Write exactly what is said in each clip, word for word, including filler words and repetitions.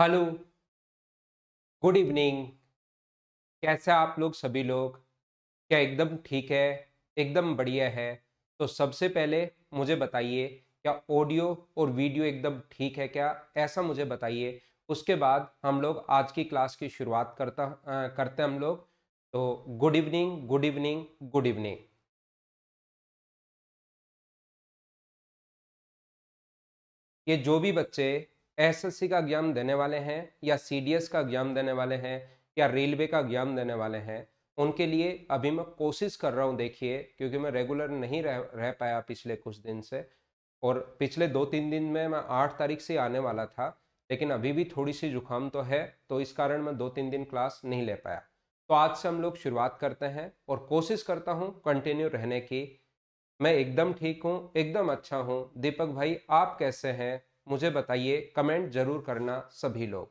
Hello, good evening. कैसे आप लोग सभी लोग? क्या एकदम ठीक है, एकदम बढ़िया है? तो सबसे पहले मुझे बताइए क्या ऑडियो और वीडियो एकदम ठीक है क्या, ऐसा मुझे बताइए। उसके बाद हम लोग आज की क्लास की शुरुआत करता आ, करते हम लोग। तो good evening good evening good evening. ये जो भी बच्चे एसएससी का एग्जाम देने वाले हैं या सीडीएस का एग्जाम देने वाले हैं या रेलवे का एग्जाम देने वाले हैं, उनके लिए अभी मैं कोशिश कर रहा हूं। देखिए, क्योंकि मैं रेगुलर नहीं रह रह पाया पिछले कुछ दिन से, और पिछले दो तीन दिन में मैं आठ तारीख से आने वाला था, लेकिन अभी भी थोड़ी सी जुकाम तो है, तो इस कारण मैं दो तीन दिन क्लास नहीं ले पाया। तो आज से हम लोग शुरुआत करते हैं और कोशिश करता हूँ कंटिन्यू रहने की। मैं एकदम ठीक हूँ, एकदम अच्छा हूँ। दीपक भाई, आप कैसे हैं मुझे बताइए, कमेंट जरूर करना सभी लोग।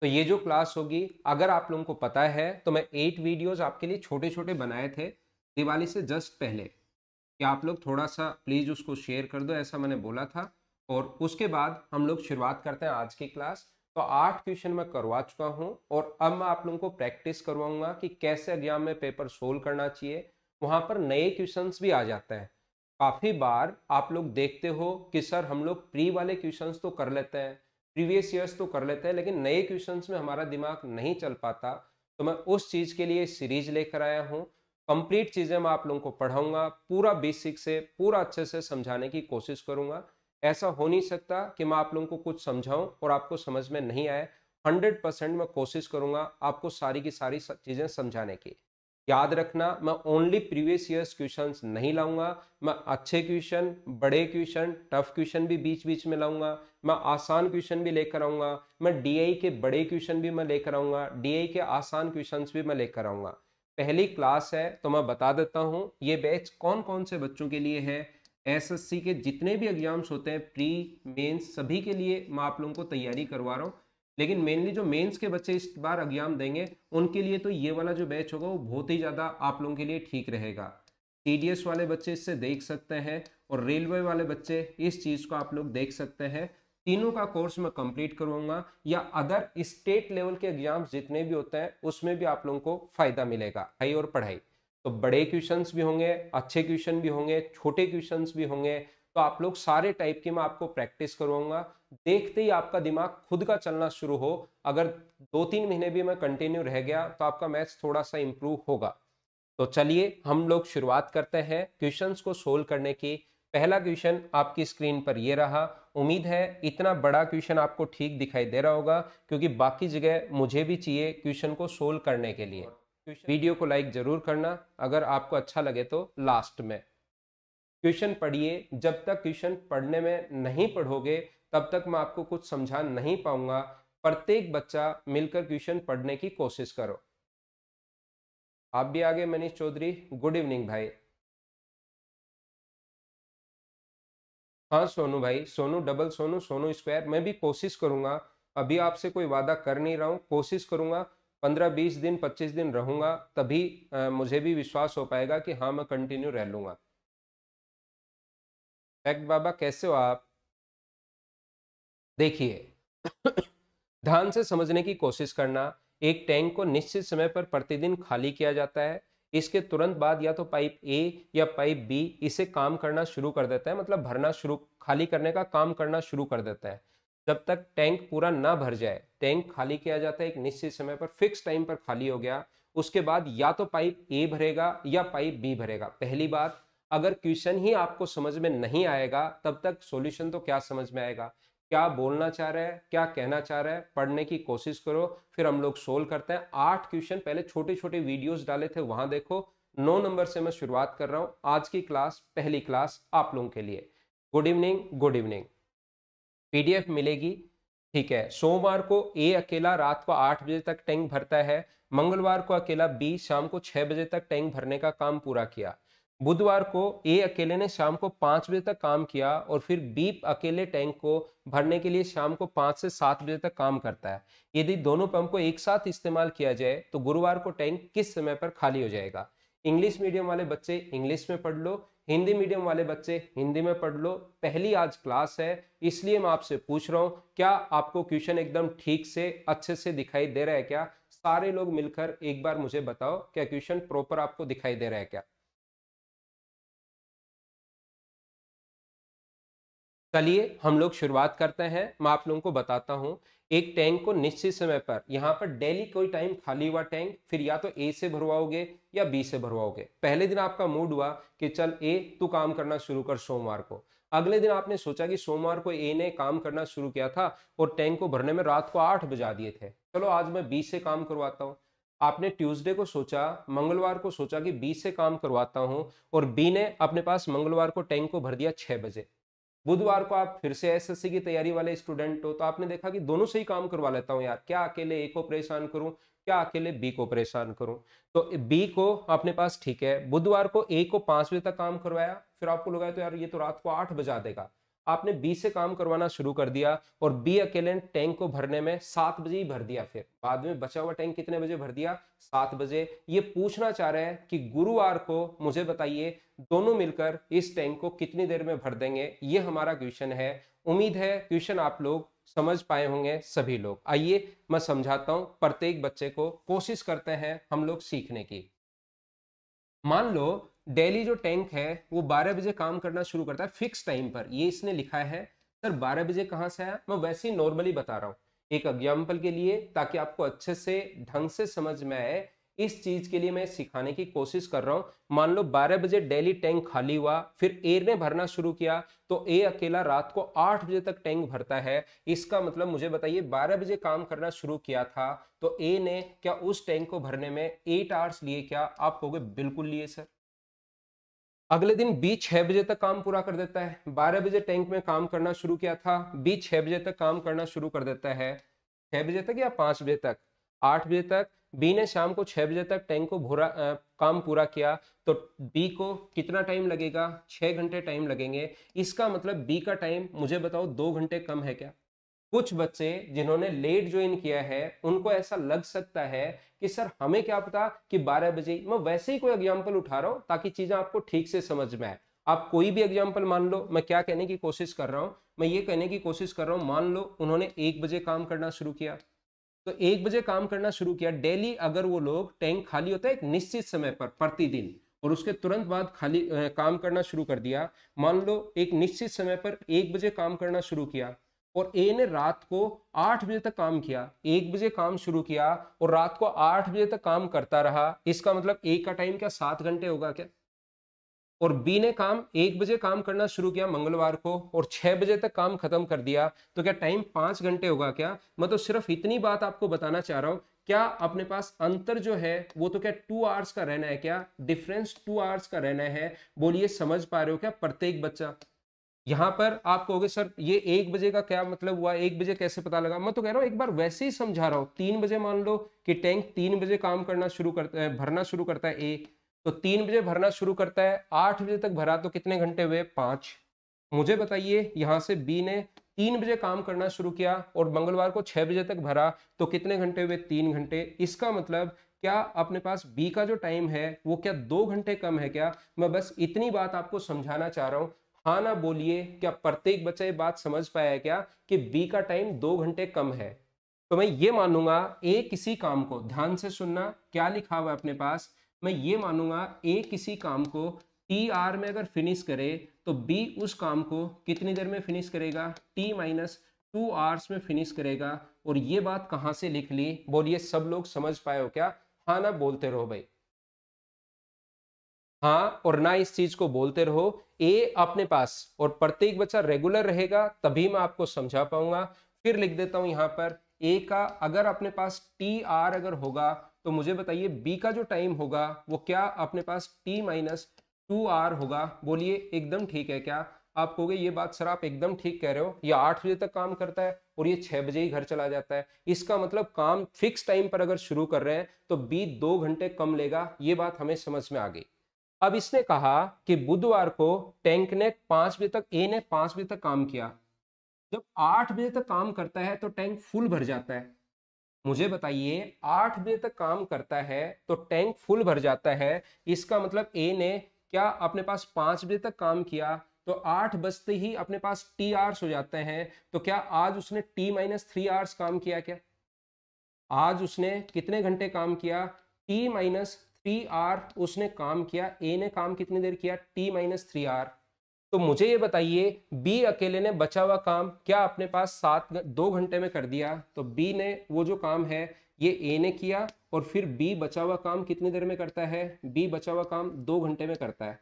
तो ये जो क्लास होगी, अगर आप लोगों को पता है तो मैं एट वीडियोस आपके लिए छोटे छोटे बनाए थे दिवाली से जस्ट पहले, कि आप लोग थोड़ा सा प्लीज़ उसको शेयर कर दो, ऐसा मैंने बोला था। और उसके बाद हम लोग शुरुआत करते हैं आज की क्लास। तो आठ क्वेश्चन मैं करवा चुका हूँ और अब मैं आप लोगों को प्रैक्टिस करवाऊंगा कि कैसे एग्जाम में पेपर सोल्व करना चाहिए। वहाँ पर नए क्वेश्चन भी आ जाते हैं। काफ़ी बार आप लोग देखते हो कि सर हम लोग प्री वाले क्वेश्चंस तो कर लेते हैं, प्रीवियस ईयर्स तो कर लेते हैं, लेकिन नए क्वेश्चंस में हमारा दिमाग नहीं चल पाता। तो मैं उस चीज़ के लिए सीरीज लेकर आया हूँ। कंप्लीट चीज़ें मैं आप लोगों को पढ़ाऊंगा, पूरा बेसिक से पूरा अच्छे से समझाने की कोशिश करूँगा। ऐसा हो नहीं सकता कि मैं आप लोगों को कुछ समझाऊँ और आपको समझ में नहीं आए। हंड्रेड परसेंट मैं कोशिश करूँगा आपको सारी की सारी चीज़ें समझाने की। याद रखना, मैं ओनली प्रीवियस ईयर्स क्वेश्चंस नहीं लाऊंगा। मैं अच्छे क्वेश्चन, बड़े क्वेश्चन, टफ क्वेश्चन भी बीच बीच में लाऊंगा। मैं आसान क्वेश्चन भी लेकर आऊंगा। मैं डीआई के बड़े क्वेश्चन भी मैं लेकर आऊंगा, डीआई के आसान क्वेश्चंस भी मैं लेकर आऊंगा। पहली क्लास है तो मैं बता देता हूँ ये बैच कौन कौन से बच्चों के लिए है। एसएससी के जितने भी एग्जाम्स होते हैं, प्री, मेन्स, सभी के लिए मैं आप लोगों को तैयारी करवा रहा हूँ। लेकिन मेनली जो मेंस के बच्चे इस बार एग्जाम देंगे उनके लिए तो ये वाला जो बैच होगा वो बहुत ही ज़्यादा आप लोगों के लिए ठीक रहेगा। सीडीएस वाले बच्चे इससे देख सकते हैं और रेलवे वाले बच्चे इस चीज़ को आप लोग देख सकते हैं। तीनों का कोर्स मैं कंप्लीट करवाऊंगा, या अदर स्टेट लेवल के एग्जाम्स जितने भी होते हैं उसमें भी आप लोगों को फ़ायदा मिलेगा। पढ़ाई और पढ़ाई तो बड़े क्वेश्चंस भी होंगे, अच्छे क्वेश्चन भी होंगे, छोटे क्वेश्चंस भी होंगे। तो आप लोग सारे टाइप की मैं आपको प्रैक्टिस करवाऊंगा। देखते ही आपका दिमाग खुद का चलना शुरू हो। अगर दो तीन महीने भी मैं कंटिन्यू रह गया तो आपका मैथ्स थोड़ा सा इम्प्रूव होगा। तो चलिए हम लोग शुरुआत करते हैं क्वेश्चंस को सोल्व करने की। पहला क्वेश्चन आपकी स्क्रीन पर ये रहा। उम्मीद है इतना बड़ा क्वेश्चन आपको ठीक दिखाई दे रहा होगा, क्योंकि बाकी जगह मुझे भी चाहिए क्वेश्चन को सोल्व करने के लिए। वीडियो को लाइक जरूर करना अगर आपको अच्छा लगे तो। लास्ट में क्वेश्चन पढ़िए। जब तक क्वेश्चन पढ़ने में नहीं पढ़ोगे तब तक मैं आपको कुछ समझा नहीं पाऊंगा। प्रत्येक बच्चा मिलकर क्वेश्चन पढ़ने की कोशिश करो। आप भी आगे। मनीष चौधरी, गुड इवनिंग भाई। हाँ सोनू भाई, सोनू डबल सोनू, सोनू स्क्वायर। मैं भी कोशिश करूंगा, अभी आपसे कोई वादा कर नहीं रहा हूँ, कोशिश करूंगा। पंद्रह बीस दिन पच्चीस दिन रहूंगा, तभी आ, मुझे भी विश्वास हो पाएगा कि हाँ मैं कंटिन्यू रह लूंगा। फैक्ट बाबा, कैसे हो आप? देखिए, ध्यान से समझने की कोशिश करना। एक टैंक को निश्चित समय पर प्रतिदिन खाली किया जाता है। इसके तुरंत बाद या तो पाइप ए या पाइप बी इसे काम करना शुरू कर देता है, मतलब भरना शुरू, खाली करने का काम करना शुरू कर देता है। जब तक टैंक पूरा ना भर जाए, टैंक खाली किया जाता है एक निश्चित समय पर, फिक्स टाइम पर खाली हो गया। उसके बाद या तो पाइप ए भरेगा या पाइप बी भरेगा। पहली बात, अगर क्वेश्चन ही आपको समझ में नहीं आएगा तब तक सॉल्यूशन तो क्या समझ में आएगा। क्या बोलना चाह रहा है, क्या कहना चाह रहा है, पढ़ने की कोशिश करो, फिर हम लोग सोल्व करते हैं। आठ क्वेश्चन पहले छोटे छोटे वीडियोस डाले थे, वहां देखो। नौ नंबर से मैं शुरुआत कर रहा हूँ आज की क्लास, पहली क्लास आप लोगों के लिए। Good evening good evening. PDF मिलेगी, ठीक है। सोमवार को ए अकेला रात को आठ बजे तक टैंक भरता है। मंगलवार को अकेला बी शाम को छह बजे तक टैंक भरने का काम पूरा किया। बुधवार को ए अकेले ने शाम को पाँच बजे तक काम किया, और फिर बी अकेले टैंक को भरने के लिए शाम को पाँच से सात बजे तक काम करता है। यदि दोनों पंप को एक साथ इस्तेमाल किया जाए तो गुरुवार को टैंक किस समय पर खाली हो जाएगा। इंग्लिश मीडियम वाले बच्चे इंग्लिश में पढ़ लो, हिंदी मीडियम वाले बच्चे हिंदी में पढ़ लो। पहली आज क्लास है इसलिए मैं आपसे पूछ रहा हूं, क्या आपको क्वेश्चन एकदम ठीक से अच्छे से दिखाई दे रहा है क्या? सारे लोग मिलकर एक बार मुझे बताओ, क्या क्वेश्चन प्रॉपर आपको दिखाई दे रहा है क्या? चलिए हम लोग शुरुआत करते हैं। मैं आप लोगों को बताता हूँ, एक टैंक को निश्चित समय पर, यहाँ पर डेली कोई टाइम खाली हुआ टैंक, फिर या तो ए से भरवाओगे या बी से भरवाओगे। पहले दिन आपका मूड हुआ कि चल ए तू काम करना शुरू कर सोमवार को, अगले दिन आपने सोचा कि सोमवार को ए ने काम करना शुरू किया था और टैंक को भरने में रात को आठ बजा दिए थे, चलो आज मैं बी से काम करवाता हूँ। आपने ट्यूसडे को सोचा, मंगलवार को सोचा कि बी से काम करवाता हूँ और बी ने अपने पास मंगलवार को टैंक को भर दिया छः बजे। बुधवार को आप फिर से एसएससी की तैयारी वाले स्टूडेंट हो तो आपने देखा कि दोनों से ही काम करवा लेता हूं यार, क्या अकेले ए को परेशान करूं, क्या अकेले बी को परेशान करूं। तो बी को अपने पास ठीक है, बुधवार को ए को पांच बजे तक काम करवाया, फिर आपको लगा तो यार ये तो रात को आठ बजा देगा, आपने बी से काम करवाना शुरू कर दिया और बी अकेले टैंक को भरने में सात बजे ही भर दिया। फिर बाद में बचा हुआ टैंक कितने बजे भर दिया? सात बजे। ये पूछना चाह रहे हैं कि गुरुवार को मुझे बताइए दोनों मिलकर इस टैंक को कितनी देर में भर देंगे। ये हमारा क्वेश्चन है। उम्मीद है क्वेश्चन आप लोग समझ पाए होंगे सभी लोग। आइए मैं समझाता हूँ प्रत्येक बच्चे को, कोशिश करते हैं हम लोग सीखने की। मान लो डेली जो टैंक है वो बारह बजे काम करना शुरू करता है फिक्स टाइम पर, ये इसने लिखा है। सर बारह बजे कहाँ से आया? मैं वैसे ही नॉर्मली बता रहा हूँ एक एग्जाम्पल के लिए, ताकि आपको अच्छे से ढंग से समझ में आए। इस चीज के लिए मैं सिखाने की कोशिश कर रहा हूँ। मान लो बारह बजे डेली टैंक खाली हुआ, फिर ए ने भरना शुरू किया तो ए अकेला रात को आठ बजे तक टैंक भरता है। इसका मतलब मुझे बताइए बारह बजे काम करना शुरू किया था तो ए ने क्या उस टैंक को भरने में एट आवर्स लिए? क्या आप कहोगे बिल्कुल लिए सर। अगले दिन बी छह बजे तक काम पूरा कर देता है, बारह बजे टैंक में काम करना शुरू किया था, बी छह बजे तक काम करना शुरू कर देता है, छह बजे तक या पाँच बजे तक, आठ बजे तक। बी ने शाम को छह बजे तक टैंक को भरा, आ, काम पूरा किया तो बी को कितना टाइम लगेगा? छह घंटे टाइम लगेंगे। इसका मतलब बी का टाइम मुझे बताओ दो घंटे कम है क्या? कुछ बच्चे जिन्होंने लेट ज्वाइन किया है उनको ऐसा लग सकता है कि सर हमें क्या पता कि बारह बजे। मैं वैसे ही कोई एग्जाम्पल उठा रहा हूं ताकि चीजें आपको ठीक से समझ में आए। आप कोई भी एग्जाम्पल मान लो, मैं क्या कहने की कोशिश कर रहा हूं, मैं ये कहने की कोशिश कर रहा हूं, मान लो उन्होंने एक बजे काम करना शुरू किया तो एक बजे काम करना शुरू किया डेली। अगर वो लोग टैंक खाली होता है एक निश्चित समय पर प्रतिदिन और उसके तुरंत बाद खाली आ, काम करना शुरू कर दिया, मान लो एक निश्चित समय पर एक बजे काम करना शुरू किया और ए ने रात को आठ बजे तक काम किया, एक बजे काम शुरू किया और रात को आठ बजे तक काम करता रहा। इसका मतलब ए का टाइम क्या सात घंटे होगा क्या? और बी ने काम एक बजे काम करना शुरू किया मंगलवार को और छह बजे तक काम खत्म कर दिया तो क्या टाइम पांच घंटे होगा क्या? मैं तो सिर्फ इतनी बात आपको बताना चाह रहा हूं। क्या अपने पास अंतर जो है वो तो क्या टू आवर्स का रहना है? क्या डिफरेंस टू आवर्स का रहना है? बोलिए समझ पा रहे हो क्या प्रत्येक बच्चा? यहाँ पर आप कहोगे सर ये एक बजे का क्या मतलब हुआ, एक बजे कैसे पता लगा? मैं तो कह रहा हूँ एक बार वैसे ही समझा रहा हूँ। तीन बजे मान लो कि टैंक तीन बजे काम करना शुरू करता है, भरना शुरू करता है ए, तो तीन बजे भरना शुरू करता है, आठ बजे तक भरा तो कितने घंटे हुए? पाँच। मुझे बताइए यहाँ से बी ने तीन बजे काम करना शुरू किया और मंगलवार को छः बजे तक भरा तो कितने घंटे हुए? तीन घंटे। इसका मतलब क्या अपने पास बी का जो टाइम है वो क्या दो घंटे कम है क्या? मैं बस इतनी बात आपको समझाना चाह रहा हूँ। हाँ ना बोलिए, क्या प्रत्येक बच्चा ये बात समझ पाया है क्या कि बी का टाइम दो घंटे कम है? तो मैं ये मानूंगा ए किसी काम को, ध्यान से सुनना क्या लिखा हुआ है अपने पास, मैं ये मानूंगा ए किसी काम को टी आर में अगर फिनिश करे तो बी उस काम को कितनी देर में फिनिश करेगा? टी माइनस टू आवर्स में फिनिश करेगा। और ये बात कहाँ से लिख ली? बोलिए सब लोग समझ पाए हो क्या? हाँ ना बोलते रहो भाई, हाँ और ना इस चीज को बोलते रहो। ए अपने पास और प्रत्येक बच्चा रेगुलर रहेगा तभी मैं आपको समझा पाऊंगा। फिर लिख देता हूं यहाँ पर ए का अगर अपने पास टी आर अगर होगा तो मुझे बताइए बी का जो टाइम होगा वो क्या अपने पास टी माइनस टू आर होगा। बोलिए एकदम ठीक है क्या? आप कहोगे ये बात सर आप एकदम ठीक कह रहे हो, ये आठ बजे तक काम करता है और ये छह बजे ही घर चला जाता है। इसका मतलब काम फिक्स टाइम पर अगर शुरू कर रहे हैं तो बी दो घंटे कम लेगा। ये बात हमें समझ में आ गई। अब इसने कहा कि बुधवार को टैंक ने पांच बजे तक ए ने पांच बजे तक काम किया, जब आठ बजे तक काम करता है तो टैंक फुल भर जाता है। मुझे बताइए आठ दिन तक काम करता है तो टैंक फुल भर जाता है, इसका मतलब ए ने क्या अपने पास पांच बजे तक काम किया तो आठ बजते ही अपने पास टी आवर्स हो जाते हैं, तो क्या आज उसने टी माइनस थ्री आवर्स काम किया? क्या आज उसने कितने घंटे काम किया? टी माइनस थ्री आर उसने काम किया। ए ने काम कितनी देर किया? T minus three hour. तो मुझे ये बताइए बी अकेले ने बचा हुआ काम क्या अपने पास सात दो घंटे में कर दिया? तो बी ने वो जो काम है ये ए ने किया और फिर बी बचा हुआ काम कितनी देर में करता है? बी बचा हुआ काम दो घंटे में करता है।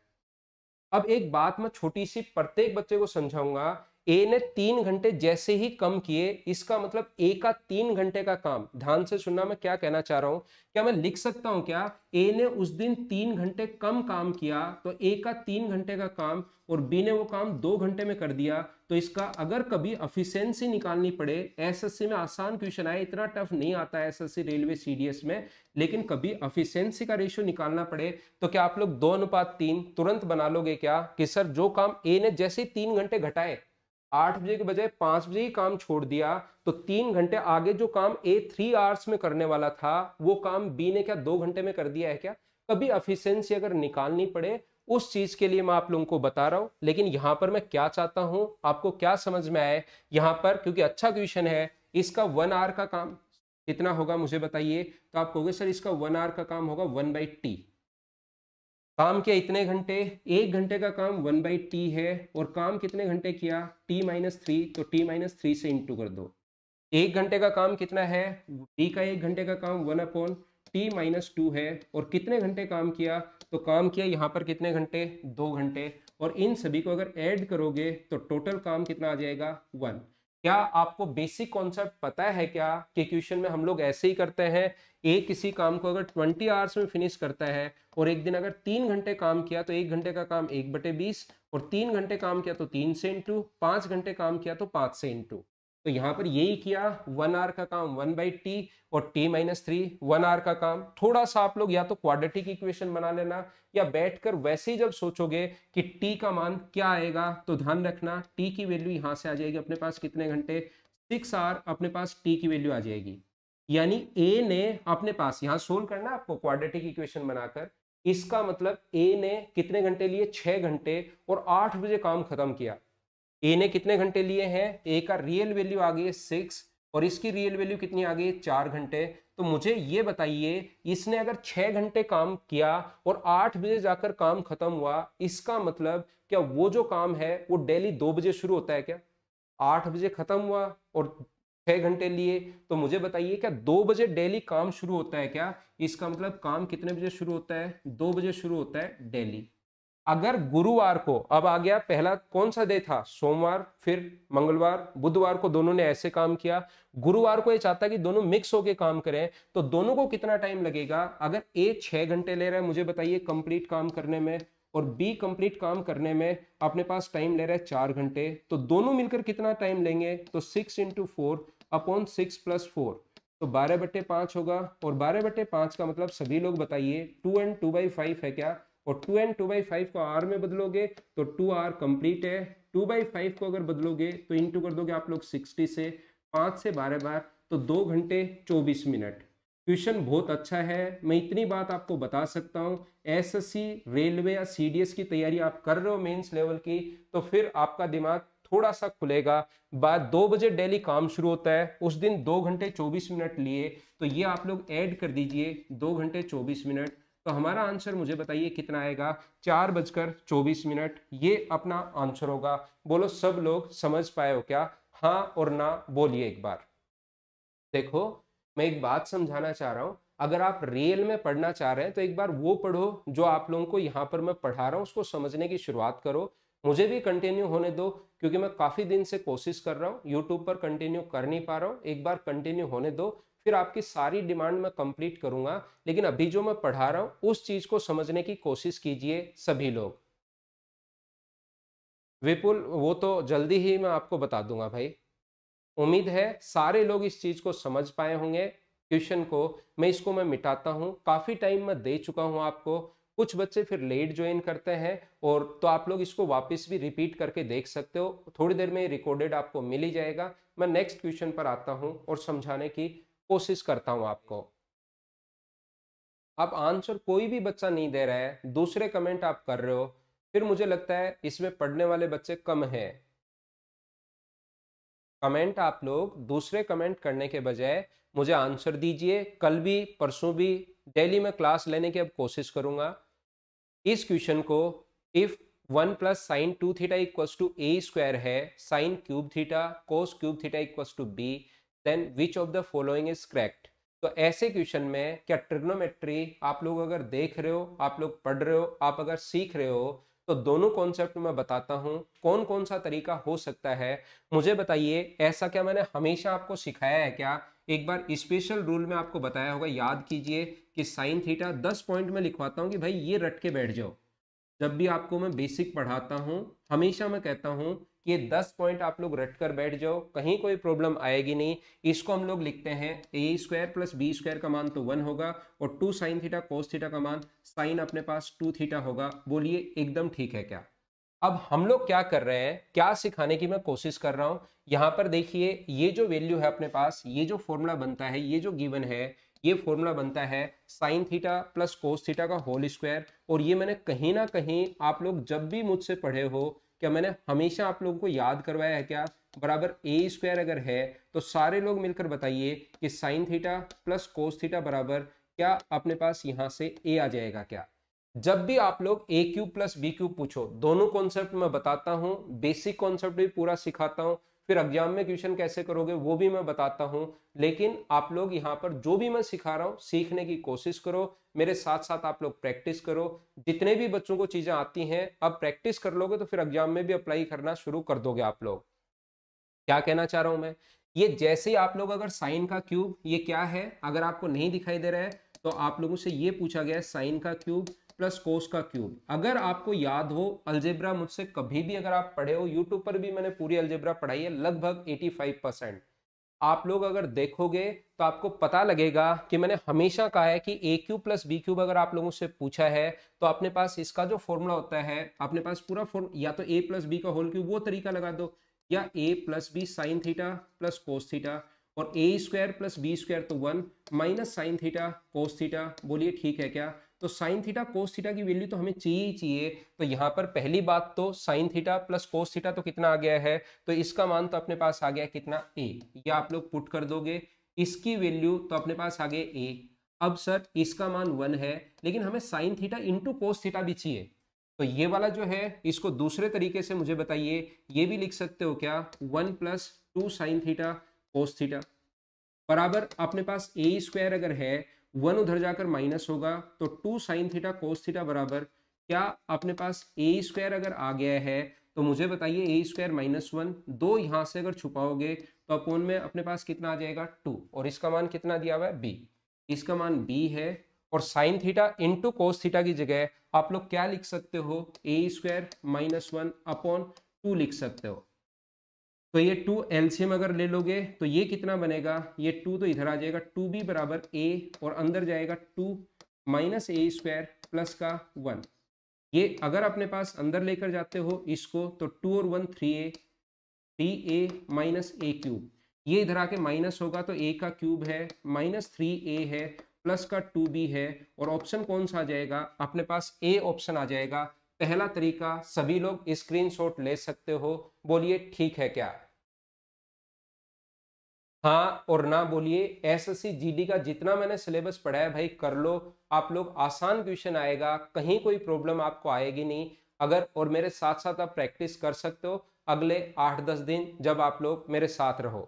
अब एक बात मैं छोटी सी प्रत्येक बच्चे को समझाऊंगा। ए ने तीन घंटे जैसे ही कम किए इसका मतलब ए का तीन घंटे का काम, ध्यान से सुनना मैं क्या कहना चाह रहा हूं, क्या मैं लिख सकता हूं क्या ए ने उस दिन तीन घंटे कम काम किया तो ए का तीन घंटे का काम और बी ने वो काम दो घंटे में कर दिया। तो इसका अगर कभी एफिशिएंसी निकालनी पड़े, एसएससी में आसान क्वेश्चन आए, इतना टफ नहीं आता है एसएससी रेलवे सीडीएस में, लेकिन कभी एफिशिएंसी का रेशियो निकालना पड़े तो क्या आप लोग दो अनुपात तीन तुरंत बना लोगे क्या कि सर जो काम ए ने जैसे तीन घंटे घटाए, आठ बजे के बजाय पांच बजे ही काम छोड़ दिया तो तीन घंटे आगे जो काम ए थ्री आवर्स में करने वाला था वो काम बी ने क्या दो घंटे में कर दिया है? क्या कभी एफिशिएंसी अगर निकालनी पड़े उस चीज के लिए मैं आप लोगों को बता रहा हूं। लेकिन यहाँ पर मैं क्या चाहता हूं आपको क्या समझ में आए यहाँ पर, क्योंकि अच्छा क्वेश्चन है, इसका वन आवर का काम कितना होगा मुझे बताइए? तो आप कहोगे सर इसका वन आवर का काम होगा वन बाई टी। काम किया इतने घंटे, एक घंटे का काम वन बाई टी है और काम कितने घंटे किया? टी माइनस थ्री, तो टी माइनस थ्री से इंटू कर दो। एक घंटे का काम कितना है? टी का एक घंटे का काम one upon T minus two है और कितने घंटे काम किया? तो काम किया यहाँ पर कितने घंटे? दो घंटे। और इन सभी को अगर ऐड करोगे तो टोटल काम कितना आ जाएगा? वन। क्या आपको बेसिक कॉन्सेप्ट पता है क्या कि क्वेश्चन में हम लोग ऐसे ही करते हैं, एक किसी काम को अगर ट्वेंटी आवर्स में फिनिश करता है और एक दिन अगर तीन घंटे काम किया तो एक घंटे का काम एक बटे बीस और तीन घंटे काम किया तो तीन से इंटू, पाँच घंटे काम किया तो पाँच से इंटू। तो यहाँ पर यही किया, वन आवर का काम वन बाई टी और T minus three one hour का काम। थोड़ा सा आप लोग या तो क्वाड्रेटिक इक्वेशन बना लेना या बैठकर वैसे ही जब सोचोगे कि टी का मान क्या आएगा तो ध्यान रखना टी की वैल्यू यहाँ से आ जाएगी अपने पास कितने घंटे? सिक्स आवर अपने पास टी की वैल्यू आ जाएगी। यानी ए ने अपने पास यहाँ सोल्व करना आपको क्वाड्रेटिक इक्वेशन बनाकर, इसका मतलब ए ने कितने घंटे लिए? छः घंटे और आठ बजे काम खत्म किया। ए ने कितने घंटे लिए हैं? ए का रियल वैल्यू आ गई है सिक्स और इसकी रियल वैल्यू कितनी आ गई है? चार घंटे। तो मुझे ये बताइए इसने अगर छः घंटे काम किया और आठ बजे जाकर काम खत्म हुआ, इसका मतलब क्या वो जो काम है वो डेली दो बजे शुरू होता है? क्या आठ बजे खत्म हुआ और छः घंटे लिए, तो मुझे बताइए क्या दो बजे डेली काम शुरू होता है? क्या इसका मतलब काम कितने बजे शुरू होता है? दो बजे शुरू होता है डेली। अगर गुरुवार को, अब आ गया पहला कौन सा डे था? सोमवार, फिर मंगलवार, बुधवार को दोनों ने ऐसे काम किया। गुरुवार को ये चाहता है कि दोनों मिक्स होके काम करें, तो दोनों को कितना टाइम लगेगा? अगर ए छः घंटे ले रहा है मुझे बताइए कंप्लीट काम करने में और बी कंप्लीट काम करने में अपने पास टाइम ले रहा है चार घंटे, तो दोनों मिलकर कितना टाइम लेंगे? तो six into four upon six plus four, तो बारह बटे पाँच होगा। और बारह बटे पाँच का मतलब सभी लोग बताइए two and two by five है क्या? और two and two by five को आर में बदलोगे तो टू आर कंप्लीट है। टू बाई फाइव को अगर बदलोगे तो इंटू कर दोगे आप लोग सिक्सटी से, पाँच से बारह बार, तो दो घंटे चौबीस मिनट। क्वेश्चन बहुत अच्छा है, मैं इतनी बात आपको बता सकता हूँ। एसएससी रेलवे या सीडीएस की तैयारी आप कर रहे हो मेंस लेवल की, तो फिर आपका दिमाग थोड़ा सा खुलेगा। बाद दो बजे डेली काम शुरू होता है, उस दिन दो घंटे चौबीस मिनट लिए, तो ये आप लोग ऐड कर दीजिए दो घंटे चौबीस मिनट, तो हमारा आंसर मुझे बताइए कितना आएगा? चार बजकर चौबीस मिनट ये अपना आंसर होगा। बोलो सब लोग समझ पाए हो क्या? हाँ और ना बोलिए एक बार। देखो मैं एक बात समझाना चाह रहा हूँ, अगर आप रियल में पढ़ना चाह रहे हैं तो एक बार वो पढ़ो जो आप लोगों को यहाँ पर मैं पढ़ा रहा हूँ, उसको समझने की शुरुआत करो। मुझे भी कंटिन्यू होने दो क्योंकि मैं काफ़ी दिन से कोशिश कर रहा हूँ, यूट्यूब पर कंटिन्यू कर नहीं पा रहा हूँ। एक बार कंटिन्यू होने दो, फिर आपकी सारी डिमांड मैं कंप्लीट करूंगा। लेकिन अभी जो मैं पढ़ा रहा हूं उस चीज को समझने की कोशिश कीजिए सभी लोग। विपुल वो तो जल्दी ही मैं आपको बता दूंगा भाई। उम्मीद है सारे लोग इस चीज को समझ पाए होंगे। क्वेश्चन को मैं इसको मैं मिटाता हूं, काफी टाइम मैं दे चुका हूं आपको। कुछ बच्चे फिर लेट ज्वाइन करते हैं और तो आप लोग इसको वापस भी रिपीट करके देख सकते हो, थोड़ी देर में रिकॉर्डेड आपको मिल ही जाएगा। मैं नेक्स्ट क्वेश्चन पर आता हूँ और समझाने की कोशिश करता हूं आपको। आप आंसर कोई भी बच्चा नहीं दे रहा है, दूसरे कमेंट आप कर रहे हो, फिर मुझे लगता है इसमें पढ़ने वाले बच्चे कम हैं। कमेंट आप लोग दूसरे कमेंट करने के बजाय मुझे आंसर दीजिए। कल भी परसों भी डेली मैं क्लास लेने की अब कोशिश करूंगा। इस क्वेश्चन को if one plus sine two theta equal to A square है, sine cube theta cos cube theta equal to B, then which of the following is correct. तो ऐसे क्वेश्चन में क्या ट्रिग्नोमेट्री आप लोग अगर देख रहे हो, आप लोग पढ़ रहे हो, आप अगर सीख रहे हो, तो दोनों कॉन्सेप्ट मैं बताता हूँ कौन कौन सा तरीका हो सकता है। मुझे बताइए ऐसा क्या मैंने हमेशा आपको सिखाया है क्या? एक बार स्पेशल रूल में आपको बताया होगा, याद कीजिए कि साइन थीटा दस पॉइंट में लिखवाता हूँ कि भाई ये रट के बैठ जाओ। जब भी आपको मैं बेसिक पढ़ाता हूँ हमेशा मैं कहता हूँ कि ये दस पॉइंट आप लोग रट कर बैठ जाओ, कहीं कोई प्रॉब्लम आएगी नहीं। इसको हम लोग लिखते हैं A square plus B square का मान तो वन होगा और two sine theta cos theta का मान साइन अपने पास टू थीटा होगा। बोलिए एकदम ठीक है क्या? अब हम लोग क्या कर रहे हैं, क्या सिखाने की मैं कोशिश कर रहा हूँ यहाँ पर। देखिए ये जो वैल्यू है अपने पास, ये जो फॉर्मूला बनता है, ये जो गिवन है, ये फॉर्मूला बनता है sine theta plus cos theta का होल स्क्वायर। और ये मैंने कहीं ना कहीं आप लोग जब भी मुझसे पढ़े हो, क्या मैंने हमेशा आप लोगों को याद करवाया है क्या? बराबर ए स्क्वायर अगर है तो सारे लोग मिलकर बताइए कि sine theta plus cos theta बराबर क्या अपने पास यहाँ से ए आ जाएगा क्या? जब भी आप लोग A cube plus B cube पूछो, दोनों कॉन्सेप्ट मैं बताता हूँ, बेसिक कॉन्सेप्ट भी पूरा सिखाता हूँ, फिर एग्जाम में क्वेश्चन कैसे करोगे वो भी मैं बताता हूं। लेकिन आप लोग यहां पर जो भी मैं सिखा रहा हूं सीखने की कोशिश करो, मेरे साथ साथ आप लोग प्रैक्टिस करो। जितने भी बच्चों को चीजें आती हैं अब प्रैक्टिस कर लोगे तो फिर एग्जाम में भी अप्लाई करना शुरू कर दोगे आप लोग। क्या कहना चाह रहा हूं मैं, ये जैसे ही आप लोग अगर साइन का क्यूब, ये क्या है अगर आपको नहीं दिखाई दे रहा है तो आप लोगों से ये पूछा गया है साइन का क्यूब प्लस कोस का क्यूब। अगर आपको याद हो अलजेब्रा मुझसे कभी भी अगर आप पढ़े हो, यूट्यूब पर भी मैंने पूरी अलजेब्रा पढ़ाई है लगभग पचासी परसेंट। आप लोग अगर देखोगे तो आपको पता लगेगा कि मैंने हमेशा कहा है कि A cube plus B cube अगर आप लोगों से पूछा है तो अपने पास इसका जो फॉर्मूला होता है, अपने पास पूरा फॉर्मूला या तो ए प्लस बी का होल क्यूब वो तरीका लगा दो, या A plus B sine theta plus cos theta और A square plus B square तो one minus sine theta cos theta. बोलिए ठीक है क्या? तो साइन थीटा कोस थीटा की वैल्यू तो हमें चाहिए ही चाहिए। तो यहाँ पर पहली बात तो sine theta plus cos theta तो कितना आ गया है, तो इसका मान तो अपने पास आ गया कितना ए, ये आप लोग पुट कर दोगे। इसकी वैल्यू तो अपने पास आ गया ए। अब सर इसका मान वन है, लेकिन हमें sine theta into cos theta भी चाहिए, तो ये वाला जो है इसको दूसरे तरीके से मुझे बताइए, ये भी लिख सकते हो क्या? One plus two sine theta cos theta बराबर अपने पास ए स्क्वायर अगर है, वन उधर जाकर माइनस होगा तो two sine theta cos theta बराबर क्या अपने पास ए स्क्वायर अगर आ गया है तो मुझे बताइए ए स्क्वायर माइनस वन, दो यहाँ से अगर छुपाओगे तो अपोन में अपने पास कितना आ जाएगा टू। और इसका मान कितना दिया हुआ है बी, इसका मान बी है। और sine theta into cos theta की जगह आप लोग क्या लिख सकते हो? ए square minus one upon two लिख सकते हो। तो ये टू एलसीएम अगर ले लोगे तो ये कितना बनेगा, ये टू तो इधर आ जाएगा, टू बी बराबर ए और अंदर जाएगा two minus A square plus का वन। ये अगर अपने पास अंदर लेकर जाते हो इसको तो टू और one three A, three A minus A cube, ये इधर आके माइनस होगा तो ए का क्यूब है माइनस थ्री ए है प्लस का टू बी है। और ऑप्शन कौन सा आ जाएगा अपने पास? ए ऑप्शन आ जाएगा। पहला तरीका सभी लोग स्क्रीनशॉट ले सकते हो। बोलिए ठीक है क्या? हाँ और ना बोलिए। एसएससी जीडी का जितना मैंने सिलेबस पढ़ा है भाई कर लो आप लोग, आसान क्वेश्चन आएगा, कहीं कोई प्रॉब्लम आपको आएगी नहीं अगर, और मेरे साथ साथ आप प्रैक्टिस कर सकते हो अगले आठ दस दिन जब आप लोग मेरे साथ रहो।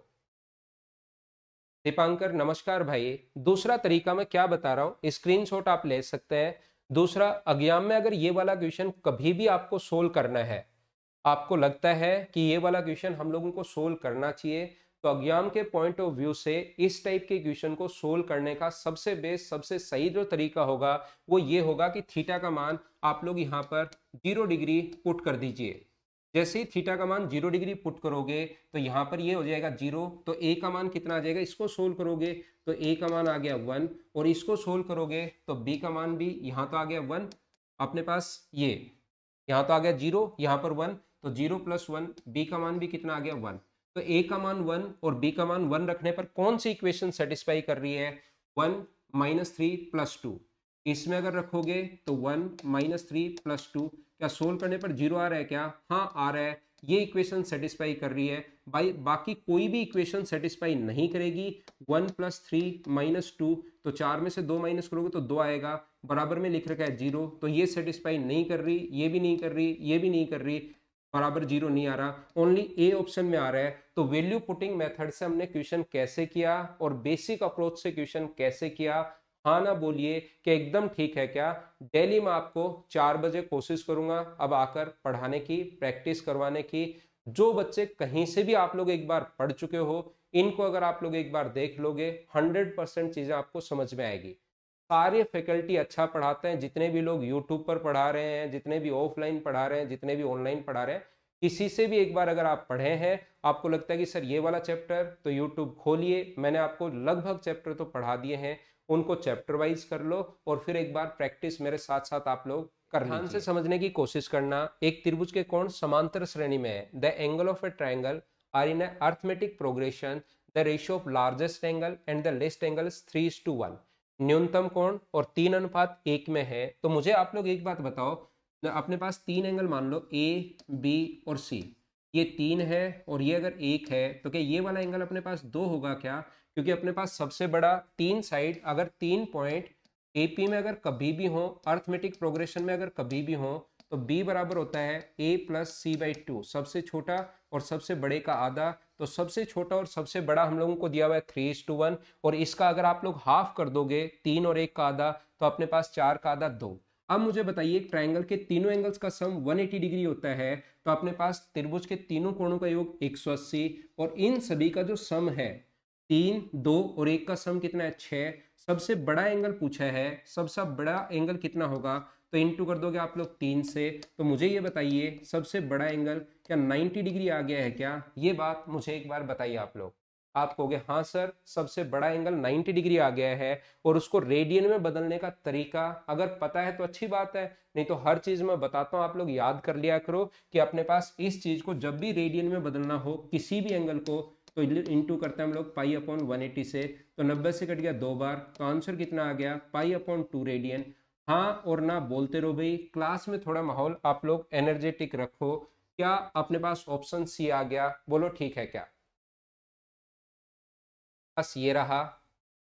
दीपांकर नमस्कार भाई। दूसरा तरीका मैं क्या बता रहा हूँ, स्क्रीनशॉट आप ले सकते हैं। दूसरा, एग्जाम में अगर ये वाला क्वेश्चन कभी भी आपको सोल्व करना है, आपको लगता है कि ये वाला क्वेश्चन हम लोगों को सोल्व करना चाहिए, तो एग्जाम के पॉइंट ऑफ व्यू से इस टाइप के क्वेश्चन को सोल्व करने का सबसे बेस्ट, सबसे सही जो तरीका होगा वो ये होगा कि थीटा का मान आप लोग यहाँ पर जीरो डिग्री पुट कर दीजिए। जैसे ही थीटा का मान जीरो डिग्री पुट करोगे तो यहाँ पर ये हो जाएगा जीरो, तो ए का मान कितना आ जाएगा? इसको सोल्व करोगे तो ए का मान आ गया वन और इसको सोल्व करोगे तो बी का मान भी यहाँ तो आ गया वन अपने पास, ये यहाँ तो आ गया जीरो, यहाँ पर वन, तो जीरो प्लस वन, बी का मान भी कितना आ गया वन। तो ए का मान वन और बी का मान वन रखने पर कौन सी इक्वेशन सेटिस्फाई कर रही है, one minus three plus two. इसमें अगर रखोगे तो one minus three plus two, क्या सोल्व करने पर जीरो आ रहा है क्या? हाँ आ रहा है, ये इक्वेशन सेटिस्फाई कर रही है। भाई बाकी कोई भी इक्वेशन सेटिस्फाई नहीं करेगी। One plus three minus two, तो चार में से दो माइनस करोगे तो दो आएगा, बराबर में लिख रखा है जीरो, तो ये सेटिस्फाई नहीं कर रही, ये भी नहीं कर रही, ये भी नहीं कर रही, बराबर जीरो नहीं आ रहा, ओनली ए ऑप्शन में आ रहा है। तो वैल्यू पुटिंग मेथड से हमने क्वेश्चन कैसे किया और बेसिक अप्रोच से क्वेश्चन कैसे किया, हाँ ना बोलिए कि एकदम ठीक है क्या? डेली मैं आपको चार बजे कोशिश करूंगा अब आकर पढ़ाने की, प्रैक्टिस करवाने की। जो बच्चे कहीं से भी आप लोग एक बार पढ़ चुके हो, इनको अगर आप लोग एक बार देख लोगे हंड्रेड परसेंट चीजें आपको समझ में आएगी। सारे फैकल्टी अच्छा पढ़ाते हैं, जितने भी लोग यूट्यूब पर पढ़ा रहे हैं, जितने भी ऑफलाइन पढ़ा रहे हैं, जितने भी ऑनलाइन पढ़ा रहे हैं, किसी से भी एक बार अगर आप पढ़े हैं, आपको लगता है कि सर ये वाला चैप्टर, तो यूट्यूब खोलिए, मैंने आपको लगभग चैप्टर तो पढ़ा दिए हैं, उनको चैप्टर वाइज कर लो और फिर एक बार प्रैक्टिस मेरे साथ साथ आप लोग कर ध्यान से समझने की कोशिश करना। एक त्रिभुज के कोण समांतर श्रेणी में है, the angle of a triangle are in arithmetic progression, the ratio of largest angle and the least angle three is to one, न्यूनतम कोण और तीन अनुपात एक में है। तो मुझे आप लोग एक बात बताओ, अपने पास तीन एंगल मान लो ए बी और सी, ये तीन है और ये अगर एक है, तो क्या ये वाला एंगल अपने पास दो होगा क्या? क्योंकि अपने पास सबसे बड़ा तीन साइड, अगर तीन पॉइंट एपी में अगर कभी भी हो, अर्थमेटिक प्रोग्रेशन में अगर कभी भी हो, तो बी बराबर होता है A plus C by two, सबसे छोटा और सबसे बड़े का आधा। तो सबसे छोटा और सबसे बड़ा हम लोगों को दिया हुआ है थ्री इज टू वन, और इसका अगर आप लोग हाफ कर दोगे, तीन और एक का आधा, तो अपने पास चार का आधा दो। अब मुझे बताइए, ट्रायंगल के तीनों एंगल्स का सम एक सौ अस्सी डिग्री होता है, तो अपने पास त्रिभुज के तीनों कोणों का योग एक सौ अस्सी, और इन सभी का जो सम है, तीन दो और एक का सम कितना है छः। सबसे बड़ा एंगल पूछा है, सबसे बड़ा एंगल कितना होगा, तो इनटू कर दोगे आप लोग तीन से। तो मुझे ये बताइए, सबसे बड़ा एंगल क्या नब्बे डिग्री आ गया है क्या? ये बात मुझे एक बार बताइए आप लोग। आप कहोगे हाँ सर, सबसे बड़ा एंगल नब्बे डिग्री आ गया है, और उसको रेडियन में बदलने का तरीका अगर पता है तो अच्छी बात है, नहीं तो हर चीज मैं बताता हूँ, आप लोग याद कर लिया करो कि अपने पास इस चीज को जब भी रेडियन में बदलना हो, किसी भी एंगल को, तो इंटू करते हैं हम लोग पाई अपॉन एक सौ अस्सी से, तो नब्बे से कट गया दो बार, तो आंसर कितना आ गया पाई अपॉन टू रेडियन। हाँ और ना बोलते रहो भाई, क्लास में थोड़ा माहौल आप लोग एनर्जेटिक रखो। क्या अपने पास ऑप्शन सी आ गया? बोलो ठीक है क्या? बस ये रहा,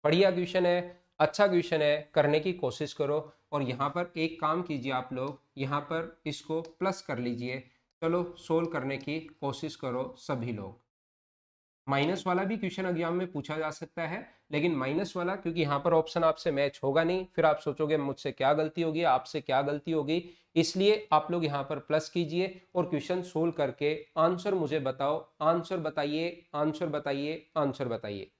बढ़िया क्वेश्चन है, अच्छा क्वेश्चन है, करने की कोशिश करो। और यहाँ पर एक काम कीजिए आप लोग, यहाँ पर इसको प्लस कर लीजिए, चलो सोल्व करने की कोशिश करो सभी लोग। माइनस वाला भी क्वेश्चन एग्जाम में पूछा जा सकता है, लेकिन माइनस वाला क्योंकि यहाँ पर ऑप्शन आपसे मैच होगा नहीं, फिर आप सोचोगे मुझसे क्या गलती होगी, आपसे क्या गलती होगी, इसलिए आप लोग यहाँ पर प्लस कीजिए और क्वेश्चन सोल्व करके आंसर मुझे बताओ। आंसर बताइए, आंसर बताइए, आंसर बताइए।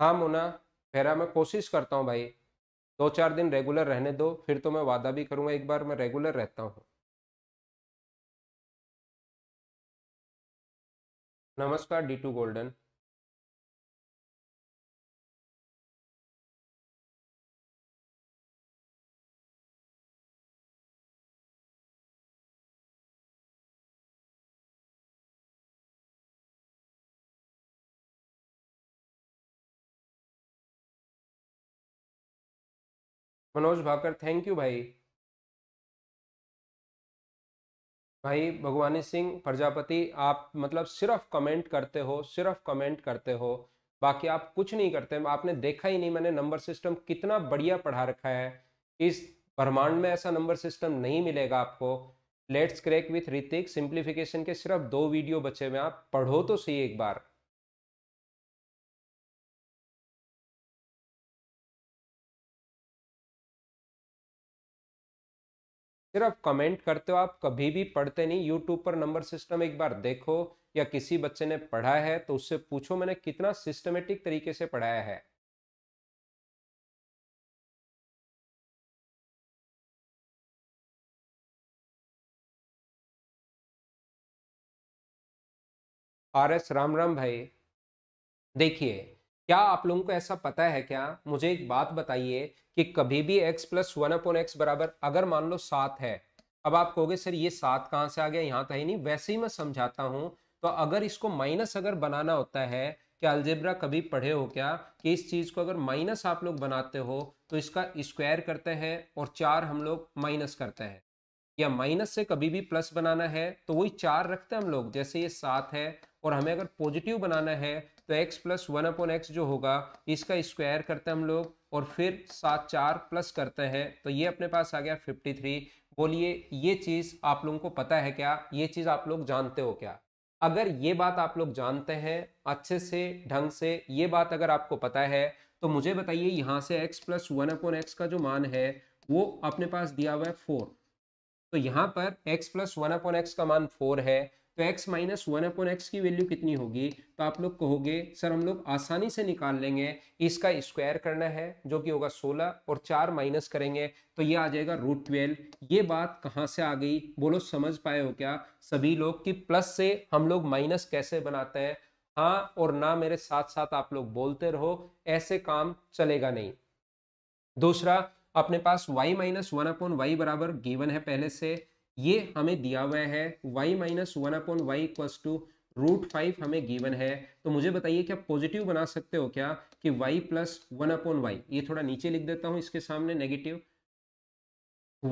हाँ मोना फेरा, मैं कोशिश करता हूँ भाई, दो चार दिन रेगुलर रहने दो, फिर तो मैं वादा भी करूंगा, एक बार मैं रेगुलर रहता हूँ। नमस्कार D two golden. Manoj Bhakar thank you भाई। भाई भगवानी सिंह प्रजापति, आप मतलब सिर्फ कमेंट करते हो, सिर्फ कमेंट करते हो, बाकी आप कुछ नहीं करते। आपने देखा ही नहीं मैंने नंबर सिस्टम कितना बढ़िया पढ़ा रखा है, इस ब्रह्मांड में ऐसा नंबर सिस्टम नहीं मिलेगा आपको। Let's crack with Hrithik, simplification के सिर्फ दो वीडियो बचे हुए, आप पढ़ो तो सही एक बार। सिर्फ कमेंट करते हो आप, कभी भी पढ़ते नहीं। यूट्यूब पर नंबर सिस्टम एक बार देखो, या किसी बच्चे ने पढ़ा है तो उससे पूछो मैंने कितना सिस्टमेटिक तरीके से पढ़ाया है। आर एस राम राम भाई, देखिए क्या आप लोगों को ऐसा पता है क्या? मुझे एक बात बताइए कि कभी भी x plus one upon x बराबर अगर मान लो सात है। अब आप कहोगे सर ये सात कहाँ से आ गया, यहाँ था ही नहीं। वैसे ही मैं समझाता हूँ, तो अगर इसको माइनस अगर बनाना होता है, क्या अलजेब्रा कभी पढ़े हो क्या कि इस चीज़ को अगर माइनस आप लोग बनाते हो तो इसका स्क्वायर करते हैं और चार हम लोग माइनस करते हैं, या माइनस से कभी भी प्लस बनाना है तो वही चार रखते हैं हम लोग। जैसे ये सात है और हमें अगर पॉजिटिव बनाना है तो x plus one upon x जो होगा इसका स्क्वायर करते हैं हम लोग और फिर सात चार प्लस करते हैं, तो ये अपने पास आ गया तिरेपन। बोलिए ये चीज़ आप लोगों को पता है क्या? ये चीज़ आप लोग जानते हो क्या? अगर ये बात आप लोग जानते हैं अच्छे से ढंग से, ये बात अगर आपको पता है तो मुझे बताइए यहाँ से x plus one upon x का जो मान है वो अपने पास दिया हुआ है फोर। तो यहाँ पर x plus one upon x का मान फोर है, तो x minus one upon x की वैल्यू कितनी होगी? तो आप लोग कहोगे सर हम लोग आसानी से निकाल लेंगे, इसका स्क्वायर करना है जो कि होगा सोलह और चार माइनस करेंगे तो ये आ जाएगा रूट ट्वेल्व। ये बात कहाँ से आ गई? बोलो समझ पाए हो क्या सभी लोग कि प्लस से हम लोग माइनस कैसे बनाते हैं? हाँ और ना मेरे साथ साथ आप लोग बोलते रहो, ऐसे काम चलेगा नहीं। दूसरा, अपने पास y minus one upon y बराबर गिवन है पहले से, ये हमें दिया हुआ है। y minus one upon y equals to root five हमें गिवन है, तो मुझे बताइए क्या पॉजिटिव बना सकते हो क्या कि y plus one upon y, ये थोड़ा नीचे लिख देता हूँ इसके सामने negative,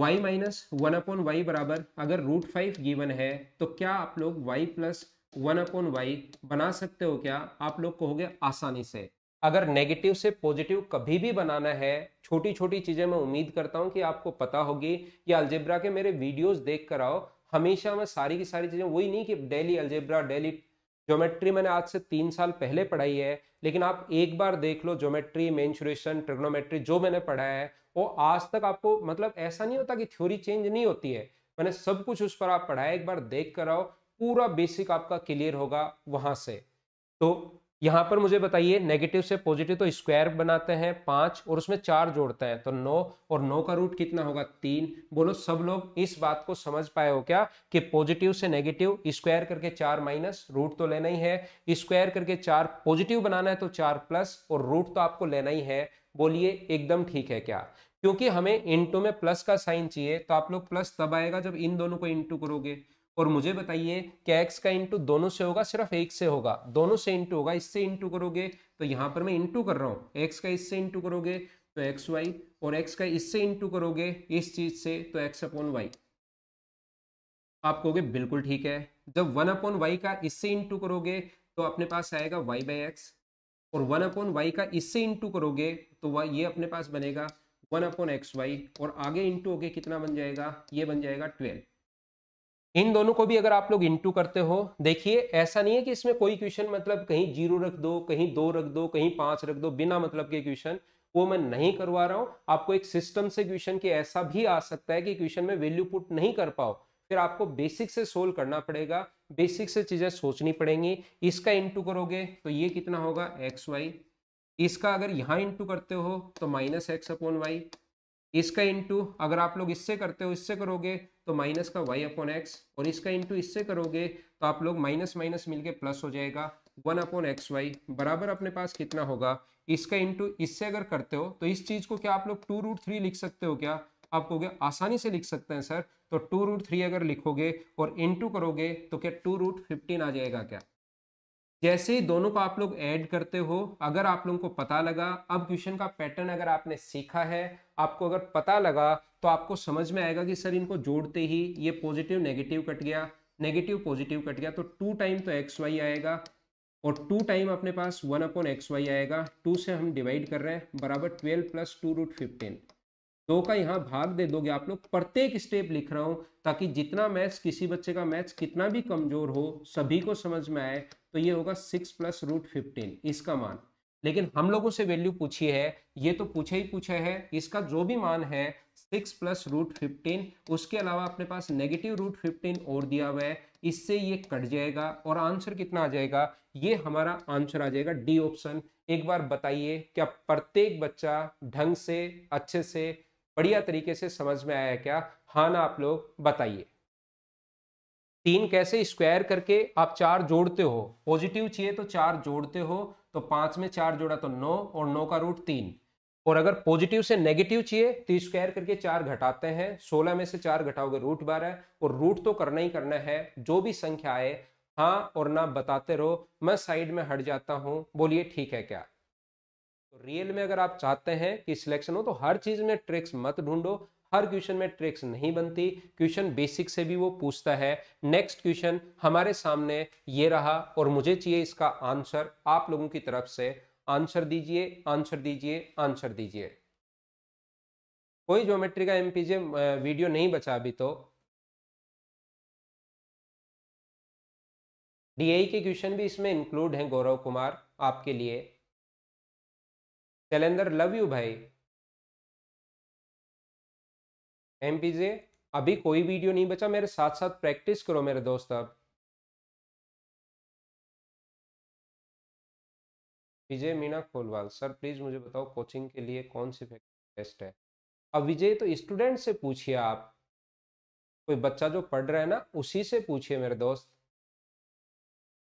y minus one upon y बराबर अगर रूट फाइव गिवन है तो क्या आप लोग y plus one upon y बना सकते हो क्या? आप लोग कहोगे आसानी से। अगर नेगेटिव से पॉजिटिव कभी भी बनाना है, छोटी छोटी चीज़ें मैं उम्मीद करता हूं कि आपको पता होगी, या अलजेब्रा के मेरे वीडियोस देख कर आओ। हमेशा मैं सारी की सारी चीज़ें, वही नहीं कि डेली अलजेब्रा डेली ज्योमेट्री मैंने आज से तीन साल पहले पढ़ाई है, लेकिन आप एक बार देख लो ज्योमेट्री मेंसुरेशन ट्रिग्नोमेट्री जो मैंने पढ़ा है वो आज तक आपको, मतलब ऐसा नहीं होता कि थ्योरी चेंज नहीं होती है, मैंने सब कुछ उस पर आप पढ़ाया। एक बार देख कर आओ, पूरा बेसिक आपका क्लियर होगा वहाँ से। तो यहाँ पर मुझे बताइए नेगेटिव से पॉजिटिव तो स्क्वायर बनाते हैं पाँच और उसमें चार जोड़ते हैं तो नौ, और नौ का रूट कितना होगा? तीन। बोलो सब लोग इस बात को समझ पाए हो क्या कि पॉजिटिव से नेगेटिव स्क्वायर करके चार माइनस, रूट तो लेना ही है, स्क्वायर करके चार पॉजिटिव बनाना है तो चार प्लस और रूट तो आपको लेना ही है। बोलिए एकदम ठीक है क्या? क्योंकि हमें इंटू में प्लस का साइन चाहिए, तो आप लोग प्लस तब आएगा जब इन दोनों को इंटू करोगे। और मुझे बताइए क्या एक्स का इंटू दोनों से होगा, सिर्फ एक से होगा? दोनों से इंटू होगा, इससे इंटू करोगे तो यहाँ पर मैं इंटू कर रहा हूँ, एक्स का इससे इंटू करोगे तो एक्स वाई, और एक्स का इससे इंटू करोगे इस चीज से तो एक्स अपॉन वाई। आप कहोगे बिल्कुल ठीक है। जब वन अपॉन वाई का इससे इंटू करोगे तो अपने पास आएगा वाई बाई एक्स, और वन अपॉन वाई का इससे इंटू करोगे तो ये अपने पास बनेगा वन अपॉन एक्स वाई, और आगे इंटू होके कितना बन जाएगा? ये बन जाएगा ट्वेल्व। इन दोनों को भी अगर आप लोग इंटू करते हो, देखिए ऐसा नहीं है कि इसमें कोई क्वेश्चन मतलब कहीं जीरो रख दो, कहीं दो रख दो, कहीं पाँच रख दो, बिना मतलब के क्वेश्चन वो मैं नहीं करवा रहा हूँ आपको। एक सिस्टम से क्वेश्चन कि ऐसा भी आ सकता है कि क्वेश्चन में वैल्यू पुट नहीं कर पाओ, फिर आपको बेसिक से सोल्व करना पड़ेगा, बेसिक से चीज़ें सोचनी पड़ेंगी। इसका इंटू करोगे तो ये कितना होगा? X y. इसका अगर यहाँ इंटू करते हो तो माइनस एक्स अपॉन वाई। इसका इंटू अगर आप लोग इससे करते हो, इससे करोगे तो माइनस का y अपॉन एक्स, और इसका इंटू इससे करोगे तो आप लोग माइनस माइनस मिलके प्लस हो जाएगा वन अपॉन एक्स वाई बराबर अपने पास कितना होगा? इसका इंटू इससे अगर करते हो तो इस चीज़ को क्या आप लोग टू रूट थ्री लिख सकते हो क्या? आप कहोगे आसानी से लिख सकते हैं सर, तो टू रूट थ्री अगर लिखोगे और इंटू करोगे तो क्या टू रूट फिफ्टीन आ जाएगा क्या? जैसे ही दोनों को आप लोग ऐड करते हो, अगर आप लोगों को पता लगा, अब क्वेश्चन का पैटर्न अगर आपने सीखा है, आपको अगर पता लगा तो आपको समझ में आएगा कि सर इनको जोड़ते ही ये पॉजिटिव नेगेटिव कट गया, नेगेटिव पॉजिटिव कट गया, तो टू टाइम तो एक्स वाई आएगा और टू टाइम अपने पास वन अपॉन एक्स वाई आएगा। टू से हम डिवाइड कर रहे हैं बराबर twelve plus two root fifteen. दो का यहाँ भाग दे दोगे आप लोग, प्रत्येक स्टेप लिख रहा हूँ ताकि जितना मैथ्स, किसी बच्चे का मैथ्स कितना भी कमजोर हो, सभी को समझ में आए। तो ये होगा सिक्स प्लस रूट फिफ्टीन इसका मान, लेकिन हम लोगों से वैल्यू पूछी है, ये तो पूछा ही पूछा है, इसका जो भी मान है सिक्स प्लस रूट फिफ्टीन। उसके अलावा अपने पास नेगेटिव रूट फिफ्टीन और दिया हुआ है, इससे ये कट जाएगा और आंसर कितना आ जाएगा? ये हमारा आंसर आ जाएगा डी ऑप्शन। एक बार बताइए क्या प्रत्येक बच्चा ढंग से अच्छे से बढ़िया तरीके से समझ में आया है क्या? हाँ ना, आप लोग बताइए। तीन कैसे स्क्वायर करके आप चार जोड़ते हो, पॉजिटिव चाहिए तो चार जोड़ते हो, तो पांच में चार जोड़ा तो नौ और नौ का रूट तीन। और अगर पॉजिटिव से नेगेटिव चाहिए तो स्क्वायर करके चार घटाते हैं, सोलह में से चार घटाओगे रूट बारह, और रूट तो करना ही करना है जो भी संख्या आए। हाँ और ना बताते रहो, मैं साइड में हट जाता हूँ, बोलिए ठीक है क्या। तो रियल में अगर आप चाहते हैं कि सिलेक्शन हो तो हर चीज़ में ट्रिक्स मत ढूंढो, हर क्वेश्चन में ट्रिक्स नहीं बनती, क्वेश्चन बेसिक से भी वो पूछता है। नेक्स्ट क्वेश्चन हमारे सामने ये रहा और मुझे चाहिए इसका आंसर, आप लोगों की तरफ से आंसर दीजिए, आंसर दीजिए, आंसर दीजिए। कोई ज्योमेट्री का एमपीजे वीडियो नहीं बचा अभी तो। डीआई के क्वेश्चन भी इसमें इंक्लूड हैं गौरव कुमार आपके लिए। शैलेंद्र लव यू भाई। एमपीजे अभी कोई वीडियो नहीं बचा, मेरे साथ साथ प्रैक्टिस करो मेरे दोस्त। अब विजय मीना खोलवाल, सर प्लीज मुझे बताओ कोचिंग के लिए कौन सी फैकल्टी बेस्ट है। अब विजय तो स्टूडेंट से पूछिए, आप कोई बच्चा जो पढ़ रहा है ना उसी से पूछिए मेरे दोस्त।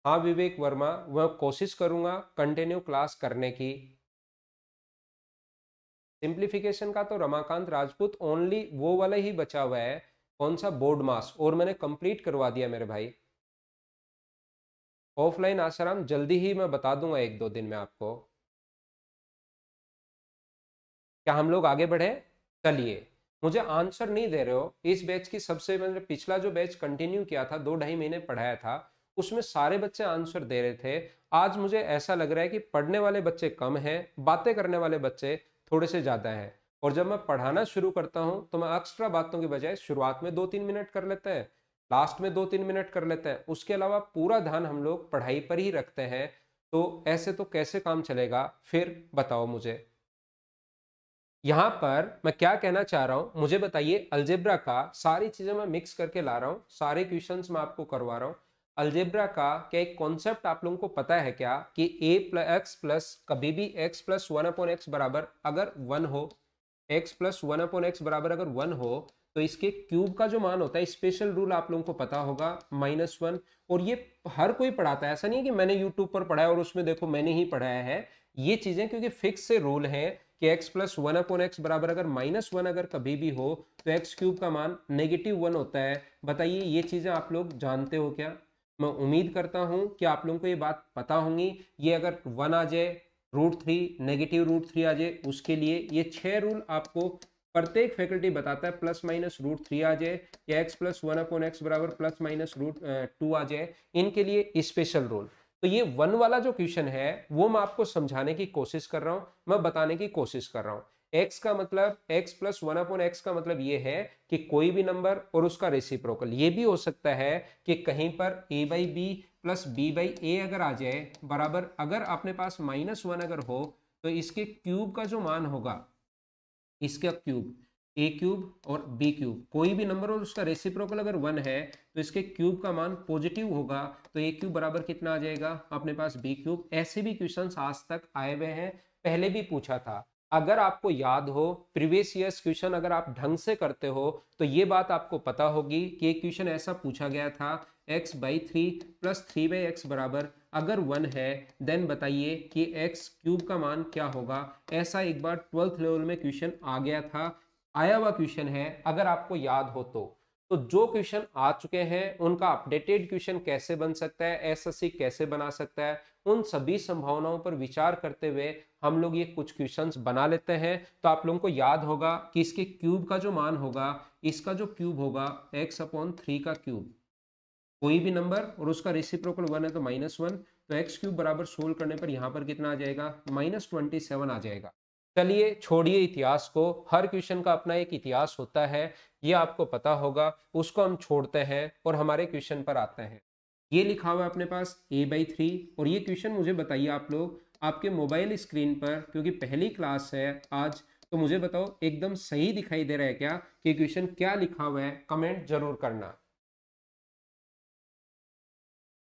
हाँ विवेक वर्मा, मैं कोशिश करूंगा कंटिन्यू क्लास करने की। सिंप्लीफिकेशन का तो रमाकांत राजपूत ओनली वो वाला ही बचा हुआ है, कौन सा बोर्ड मास, और मैंने कंप्लीट करवा दिया मेरे भाई ऑफलाइन। आसाराम जल्दी ही मैं बता दूंगा एक दो दिन में आपको। क्या हम लोग आगे बढ़े? चलिए, मुझे आंसर नहीं दे रहे हो। इस बैच की सबसे, मैंने पिछला जो बैच कंटिन्यू किया था दो ढाई महीने पढ़ाया था, उसमें सारे बच्चे आंसर दे रहे थे। आज मुझे ऐसा लग रहा है कि पढ़ने वाले बच्चे कम हैं, बातें करने वाले बच्चे थोड़े से ज़्यादा हैं। और जब मैं पढ़ाना शुरू करता हूँ तो मैं एक्स्ट्रा बातों की बजाय शुरुआत में दो तीन मिनट कर लेते हैं, लास्ट में दो तीन मिनट कर लेते हैं, उसके अलावा पूरा ध्यान हम लोग पढ़ाई पर ही रखते हैं। तो ऐसे तो कैसे काम चलेगा फिर बताओ मुझे। यहाँ पर मैं क्या कहना चाह रहा हूँ मुझे बताइए। अलजेब्रा का सारी चीज़ें मैं मिक्स करके ला रहा हूँ, सारे क्वेश्चंस मैं आपको करवा रहा हूँ। अलजेब्रा का क्या एक कॉन्सेप्ट आप लोगों को पता है क्या कि ए प्लस एक्स प्लस कभी भी x plus one upon x बराबर अगर वन हो, x plus one upon x बराबर अगर वन हो तो इसके क्यूब का जो मान होता है, स्पेशल रूल आप लोगों को पता होगा, माइनस वन। और ये हर कोई पढ़ाता है, ऐसा नहीं है कि मैंने यूट्यूब पर पढ़ाया और उसमें देखो मैंने ही पढ़ाया है। ये चीज़ें क्योंकि फिक्स से रूल हैं कि x plus one upon x बराबर अगर माइनस वन अगर कभी भी हो तो एक्स क्यूब का मान नेगेटिव वन होता है। बताइए ये चीज़ें आप लोग जानते हो क्या? मैं उम्मीद करता हूँ कि आप लोगों को ये बात पता होंगी। ये अगर वन आ जाए, root three, negative root three आ जाए, उसके लिए ये छः रूल आपको प्रत्येक फैकल्टी बताता है। प्लस माइनस रूट थ्री आ जाए या x plus one upon x बराबर प्लस माइनस रूट टू आ जाए, इनके लिए स्पेशल रूल। तो ये वन वाला जो क्वेश्चन है वो मैं आपको समझाने की कोशिश कर रहा हूँ, मैं बताने की कोशिश कर रहा हूँ। एक्स का मतलब, x plus one upon x का मतलब ये है कि कोई भी नंबर और उसका रेसिप्रोकल। ये भी हो सकता है कि कहीं पर a by b plus b by a अगर आ जाए बराबर अगर अपने पास माइनस वन अगर हो तो इसके क्यूब का जो मान होगा, इसका क्यूब ए क्यूब और बी क्यूब, कोई भी नंबर और उसका रेसिप्रोकल अगर वन है तो इसके क्यूब का मान पॉजिटिव होगा तो ए क्यूब बराबर कितना आ जाएगा अपने पास बी क्यूब। ऐसे भी क्वेश्चंस आज तक आए हुए हैं, पहले भी पूछा था। अगर आपको याद हो प्रीवियस ईयर्स क्वेश्चन अगर आप ढंग से करते हो तो ये बात आपको पता होगी कि एक क्वेश्चन ऐसा पूछा गया था, x by three plus three by x बराबर अगर वन है देन बताइए कि एक्स क्यूब का मान क्या होगा। ऐसा एक बार ट्वेल्थ लेवल में क्वेश्चन आ गया था, आया हुआ क्वेश्चन है अगर आपको याद हो तो। तो जो क्वेश्चन आ चुके हैं उनका अपडेटेड क्वेश्चन कैसे बन सकता है, एसएससी कैसे बना सकता है, उन सभी संभावनाओं पर विचार करते हुए हम लोग ये कुछ क्वेश्चंस बना लेते हैं। तो आप लोगों को याद होगा कि इसके क्यूब का जो मान होगा, इसका जो क्यूब होगा एक्स अपॉन थ्री का क्यूब, कोई भी नंबर और उसका रेसिप्रोकल वन है तो माइनस वन, तो एक्स क्यूब बराबर सोल्व करने पर यहाँ पर कितना आ जाएगा, माइनस ट्वेंटी सेवन आ जाएगा। चलिए छोड़िए इतिहास को, हर क्वेश्चन का अपना एक इतिहास होता है, ये आपको पता होगा, उसको हम छोड़ते हैं और हमारे क्वेश्चन पर आते हैं। ये लिखा हुआ है अपने पास ए बाई थ्री, और ये क्वेश्चन मुझे बताइए आप लोग आपके मोबाइल स्क्रीन पर, क्योंकि पहली क्लास है आज तो मुझे बताओ एकदम सही दिखाई दे रहा है क्या कि क्वेश्चन क्या लिखा हुआ है, कमेंट जरूर करना।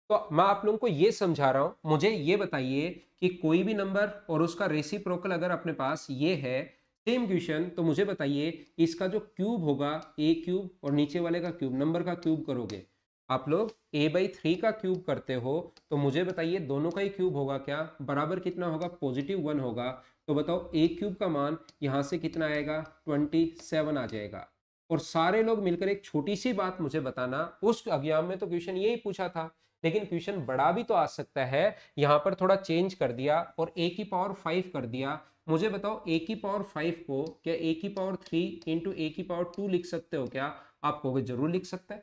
तो मैं आप लोगों को ये समझा रहा हूं, मुझे ये बताइए कि कोई भी नंबर और उसका रेसिप्रोकल अगर अपने पास ये है सेम क्वेश्चन, तो मुझे बताइए इसका जो क्यूब होगा ए क्यूब और नीचे वाले का क्यूब, नंबर का क्यूब करोगे आप लोग a बाई थ्री का क्यूब करते हो तो मुझे बताइए दोनों का ही क्यूब होगा क्या, बराबर कितना होगा, पॉजिटिव वन होगा। तो बताओ a क्यूब का मान यहाँ से कितना आएगा, सत्ताईस आ जाएगा। और सारे लोग मिलकर एक छोटी सी बात मुझे बताना, उस अभियान में तो क्वेश्चन यही पूछा था लेकिन क्वेश्चन बड़ा भी तो आ सकता है, यहाँ पर थोड़ा चेंज कर दिया और a की पावर फाइव कर दिया। मुझे बताओ a की पावर फाइव को क्या a की पावर थ्री इंटू a की पावर टू लिख सकते हो क्या? आप कहोगे जरूर लिख सकते हैं।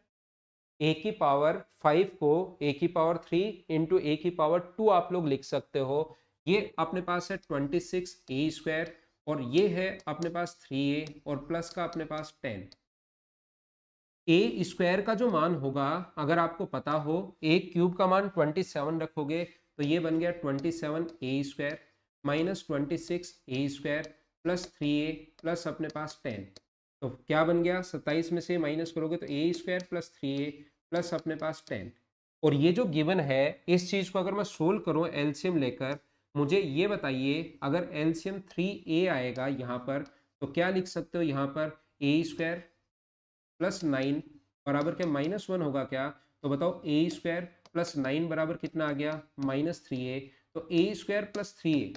a की पावर फाइव को a की पावर थ्री इंटू a की पावर टू आप लोग लिख सकते हो। ये अपने पास है ट्वेंटी सिक्स ए स्क्वायर और ये है अपने पास थ्री ए और प्लस का अपने पास टेन। ए स्क्वायर का जो मान होगा अगर आपको पता हो, ए क्यूब का मान ट्वेंटी सेवन रखोगे तो ये बन गया twenty seven a square minus twenty six a square plus three a plus अपने पास टेन। तो क्या बन गया, सत्ताईस में से माइनस करोगे तो a square plus three a plus अपने पास टेन। और ये जो गिवन है इस चीज़ को अगर मैं सोल्व करूँ एलसीएम लेकर, मुझे ये बताइए अगर एलसीएम थ्री ए आएगा यहाँ पर तो क्या लिख सकते हो, यहाँ पर ए स्क्वायर प्लस नाइन बराबर क्या माइनस वन होगा क्या? तो बताओ ए स्क्वायर प्लस नाइन बराबर कितना आ गया, माइनस थ्री ए। तो a square plus three a,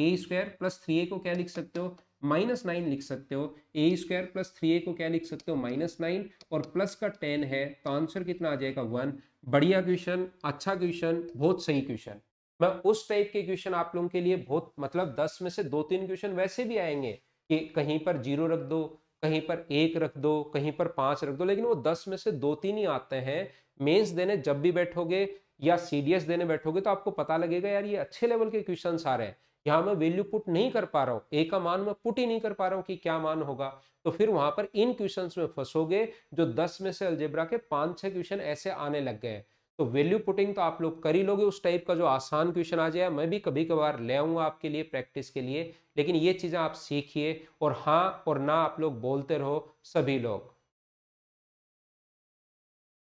a square plus three a को क्या लिख सकते हो, माइनस नाइन लिख सकते हो। ए स्क्वायर प्लस थ्री ए को क्या लिख सकते हो, माइनस नाइन और प्लस का टेन है तो आंसर कितना आ जाएगा, वन। बढ़िया क्वेश्चन, अच्छा क्वेश्चन, बहुत सही क्वेश्चन। मैं उस टाइप के क्वेश्चन आप लोगों के लिए बहुत, मतलब दस में से दो तीन क्वेश्चन वैसे भी आएंगे कि कहीं पर जीरो रख दो, कहीं पर एक रख दो, कहीं पर पाँच रख दो, लेकिन वो दस में से दो तीन ही आते हैं। मेंस देने जब भी बैठोगे या सीडीएस देने बैठोगे तो आपको पता लगेगा यार ये अच्छे लेवल के क्वेश्चन आ रहे हैं, यहाँ मैं वैल्यू पुट नहीं कर पा रहा हूँ, ए का मान मैं पुट ही नहीं कर पा रहा हूँ कि क्या मान होगा। तो फिर वहां पर इन क्वेश्चंस में फंसोगे जो दस में से अलजेब्रा के पांच छह क्वेश्चन ऐसे आने लग गए। तो वैल्यू पुटिंग तो आप लोग कर ही लोगे, उस टाइप का जो आसान क्वेश्चन आ जाए मैं भी कभी कभार ले आऊंगा आपके लिए प्रैक्टिस के लिए, लेकिन ये चीजें आप सीखिए और हाँ और ना आप लोग बोलते रहो। सभी लोग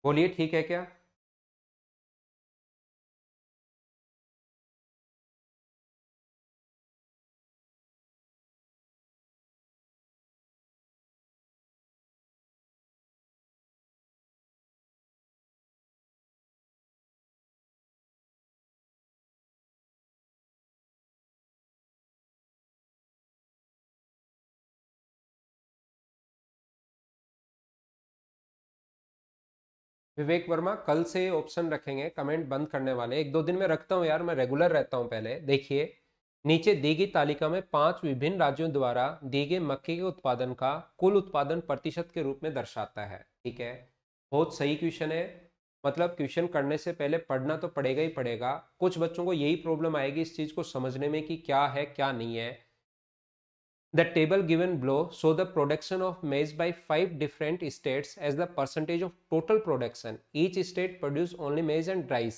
बोलिए, ठीक है क्या? विवेक वर्मा, कल से ऑप्शन रखेंगे कमेंट बंद करने वाले, एक दो दिन में रखता हूँ यार, मैं रेगुलर रहता हूँ। पहले देखिए नीचे दी गई तालिका में पांच विभिन्न राज्यों द्वारा दिए गए मक्के के उत्पादन का कुल उत्पादन प्रतिशत के रूप में दर्शाता है। ठीक है, बहुत सही क्वेश्चन है, मतलब क्वेश्चन करने से पहले पढ़ना तो पड़ेगा ही पड़ेगा। कुछ बच्चों को यही प्रॉब्लम आएगी इस चीज़ को समझने में कि क्या है क्या नहीं है। The table given below show the production of maize by five different states as the percentage of total production. Each state produces only maize and rice.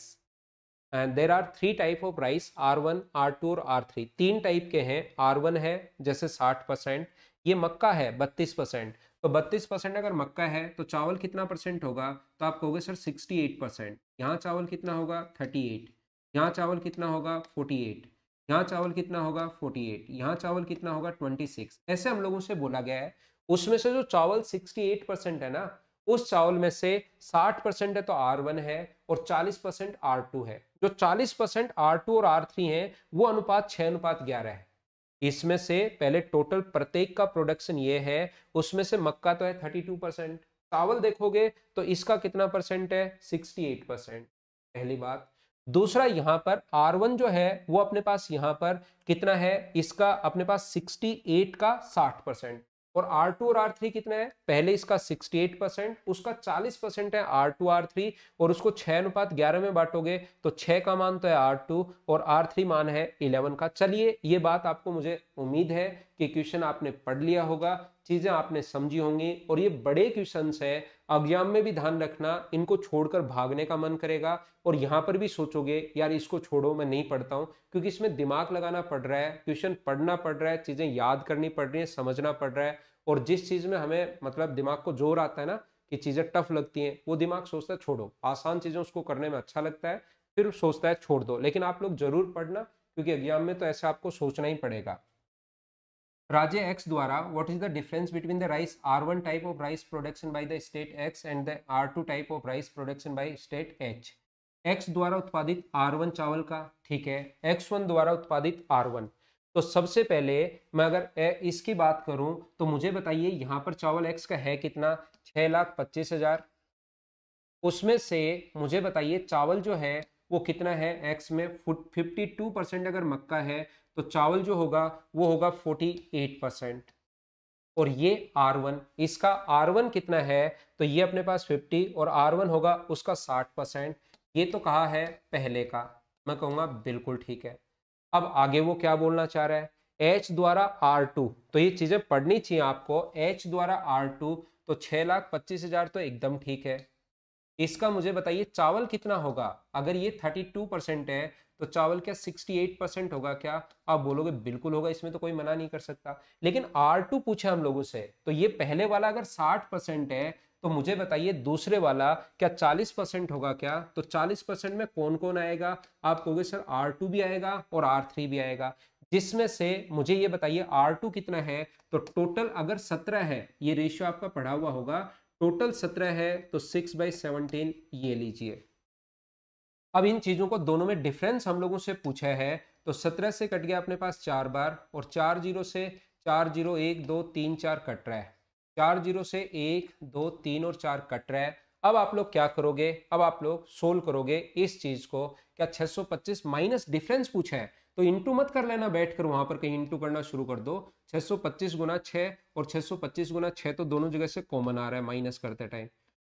And there are three type of rice: R one, R two और R three. तीन type के हैं। R one है जैसे साठ percent, ये मक्का है बत्तीस परसेंट। तो बत्तीस परसेंट अगर मक्का है तो चावल कितना परसेंट होगा? तो आप कहोगे सर अड़सठ परसेंट। यहाँ चावल कितना होगा अड़तीस, यहाँ चावल कितना होगा अड़तालीस, यहाँ चावल कितना होगा अड़तालीस, यहाँ चावल कितना होगा छब्बीस। ऐसे हम लोगों से बोला गया है, उसमें से जो चावल अड़सठ परसेंट है ना, उस चावल में से साठ परसेंट है तो आर वन है और चालीस परसेंट आर टू है। जो चालीस परसेंट आर टू और आर थ्री है वो अनुपात छह अनुपात ग्यारह है। इसमें से पहले टोटल प्रत्येक का प्रोडक्शन ये है, उसमें से मक्का तो है बत्तीस परसेंट, चावल देखोगे तो इसका कितना परसेंट है अड़सठ परसेंट। पहली बात। दूसरा, यहाँ पर आर वन जो है वो अपने पास यहाँ पर कितना है, इसका अपने पास अड़सठ का साठ परसेंट और आर टू और आर थ्री कितना है, पहले इसका अड़सठ परसेंट, उसका चालीस परसेंट है आर टू आर थ्री और उसको छह अनुपात ग्यारह में बांटोगे तो छह का मान तो है आर टू और आर थ्री मान है ग्यारह का। चलिए ये बात आपको, मुझे उम्मीद है कि क्वेश्चन आपने पढ़ लिया होगा, चीजें आपने समझी होंगी और ये बड़े क्वेश्चंस हैं, एग्जाम में भी ध्यान रखना, इनको छोड़कर भागने का मन करेगा और यहाँ पर भी सोचोगे यार इसको छोड़ो मैं नहीं पढ़ता हूँ, क्योंकि इसमें दिमाग लगाना पड़ रहा है, क्वेश्चन पढ़ना पड़ रहा है, चीजें याद करनी पड़ रही है, समझना पड़ रहा है। और जिस चीज में हमें मतलब दिमाग को जोर आता है ना कि चीजें टफ लगती हैं, वो दिमाग सोचता है छोड़ो, आसान चीजें उसको करने में अच्छा लगता है, फिर सोचता है छोड़ दो। लेकिन आप लोग जरूर पढ़ना क्योंकि एग्जाम में तो ऐसा आपको सोचना ही पड़ेगा। Raja X द्वारा what is the difference between the rice R one type of rice production by the state X and the R two type of rice production by state H? X द्वारा उत्पादित R one चावल का, ठीक है, X one द्वारा उत्पादित R one। तो सबसे पहले मैं अगर इसकी बात करूं तो मुझे बताइए यहाँ पर चावल X का है कितना, छह लाख पच्चीस हजार। उसमें से मुझे बताइए चावल जो है वो कितना है X में, बावन परसेंट अगर मक्का है तो चावल जो होगा वो होगा अड़तालीस परसेंट। और ये R one, इसका R one कितना है तो ये अपने पास पचास और R one होगा उसका साठ परसेंट। ये तो कहा है पहले का, मैं कहूँगा बिल्कुल ठीक है। अब आगे वो क्या बोलना चाह रहा है, H द्वारा R two, तो ये चीज़ें पढ़नी चाहिए आपको। H द्वारा R two तो छः लाख पच्चीस हजार तो एकदम ठीक है। इसका मुझे बताइए चावल कितना होगा, अगर ये बत्तीस परसेंट है तो चावल क्या अड़सठ परसेंट होगा क्या? आप बोलोगे बिल्कुल होगा, इसमें तो कोई मना नहीं कर सकता। लेकिन R टू पूछा हम लोगों से, तो ये पहले वाला अगर साठ परसेंट है तो मुझे बताइए दूसरे वाला क्या चालीस परसेंट होगा क्या? तो चालीस परसेंट में कौन कौन आएगा? आप कहोगे सर R टू भी आएगा और R थ्री भी आएगा, जिसमें से मुझे ये बताइए R टू कितना है। तो टोटल अगर सत्रह है, ये रेशियो आपका पढ़ा हुआ होगा, टोटल सत्रह है तो सिक्स बाई सेवनटीन ये लीजिए। अब इन चीजों को दोनों में डिफरेंस हम लोगों से पूछा है, तो सत्रह से कट गया अपने पास चार बार, और चार जीरो से चार जीरो एक दो तीन चार कट रहा है, चार जीरो से एक दो तीन और चार कट रहा है। अब आप लोग क्या करोगे, अब आप लोग सोल्व करोगे इस चीज को। क्या छह सौ पच्चीस माइनस डिफरेंस पूछा है तो इंटू मत कर लेना बैठ कर, वहां पर कहीं इंटू करना शुरू कर दो। छह सौ पच्चीस गुना छह और छह सौ पच्चीस गुना छह तो दोनों जगह से कॉमन आ रहा है माइनस करते टाइम।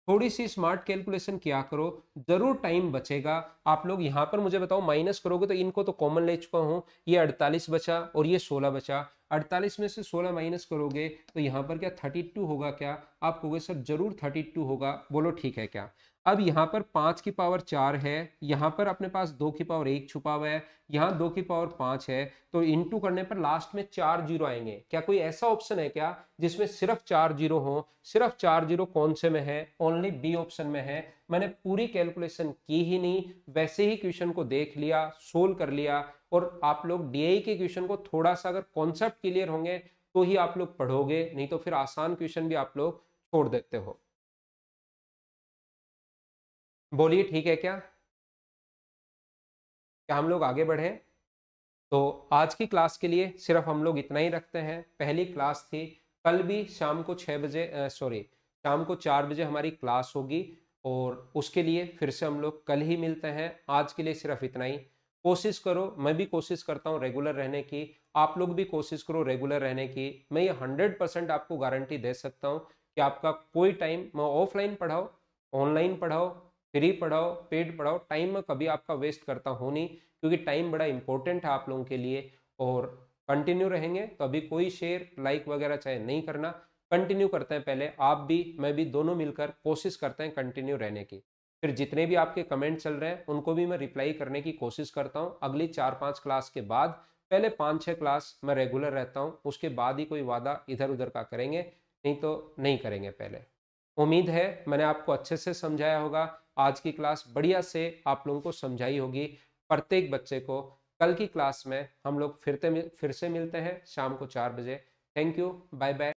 थोड़ी सी स्मार्ट कैलकुलेशन किया करो, जरूर टाइम बचेगा। आप लोग यहाँ पर मुझे बताओ माइनस करोगे तो इनको तो कॉमन ले चुका हूँ, ये अड़तालीस बचा और ये सोलह बचा। अड़तालीस में से सोलह माइनस करोगे तो यहाँ पर क्या बत्तीस होगा क्या? आप कहोगे सर जरूर बत्तीस होगा, बोलो ठीक है क्या। अब यहाँ पर पाँच की पावर चार है, यहाँ पर अपने पास दो की पावर एक छुपा हुआ है, यहाँ दो की पावर पाँच है, तो इनटू करने पर लास्ट में चार जीरो आएंगे। क्या कोई ऐसा ऑप्शन है क्या जिसमें सिर्फ चार जीरो हो? सिर्फ चार जीरो कौन से में है? ओनली बी ऑप्शन में है। मैंने पूरी कैलकुलेशन की ही नहीं, वैसे ही क्वेश्चन को देख लिया, सोल्व कर लिया। और आप लोग डी आई के क्वेश्चन को थोड़ा सा अगर कॉन्सेप्ट क्लियर होंगे तो ही आप लोग पढ़ोगे, नहीं तो फिर आसान क्वेश्चन भी आप लोग छोड़ देते हो। बोलिए ठीक है क्या, क्या हम लोग आगे बढ़े? तो आज की क्लास के लिए सिर्फ हम लोग इतना ही रखते हैं। पहली क्लास थी, कल भी शाम को छः बजे सॉरी शाम को चार बजे हमारी क्लास होगी, और उसके लिए फिर से हम लोग कल ही मिलते हैं। आज के लिए सिर्फ इतना ही। कोशिश करो, मैं भी कोशिश करता हूँ रेगुलर रहने की, आप लोग भी कोशिश करो रेगुलर रहने की। मैं ये हंड्रेड परसेंट आपको गारंटी दे सकता हूँ कि आपका कोई टाइम, मैं ऑफलाइन पढ़ाओ, ऑनलाइन पढ़ाओ, फ्री पढ़ाओ, पेड पढ़ाओ, टाइम में कभी आपका वेस्ट करता हूँ नहीं, क्योंकि टाइम बड़ा इंपॉर्टेंट है आप लोगों के लिए। और कंटिन्यू रहेंगे तो अभी कोई शेयर लाइक वगैरह चाहे नहीं करना, कंटिन्यू करते हैं। पहले आप भी मैं भी दोनों मिलकर कोशिश करते हैं कंटिन्यू रहने की। फिर जितने भी आपके कमेंट चल रहे हैं उनको भी मैं रिप्लाई करने की कोशिश करता हूँ अगली चार पाँच क्लास के बाद। पहले पाँच छः क्लास मैं रेगुलर रहता हूँ, उसके बाद ही कोई वादा इधर उधर का करेंगे, नहीं तो नहीं करेंगे। पहले उम्मीद है मैंने आपको अच्छे से समझाया होगा, आज की क्लास बढ़िया से आप लोगों को समझाई होगी प्रत्येक बच्चे को। कल की क्लास में हम लोग फिरते फिर से मिलते हैं शाम को चार बजे। Thank you, bye bye.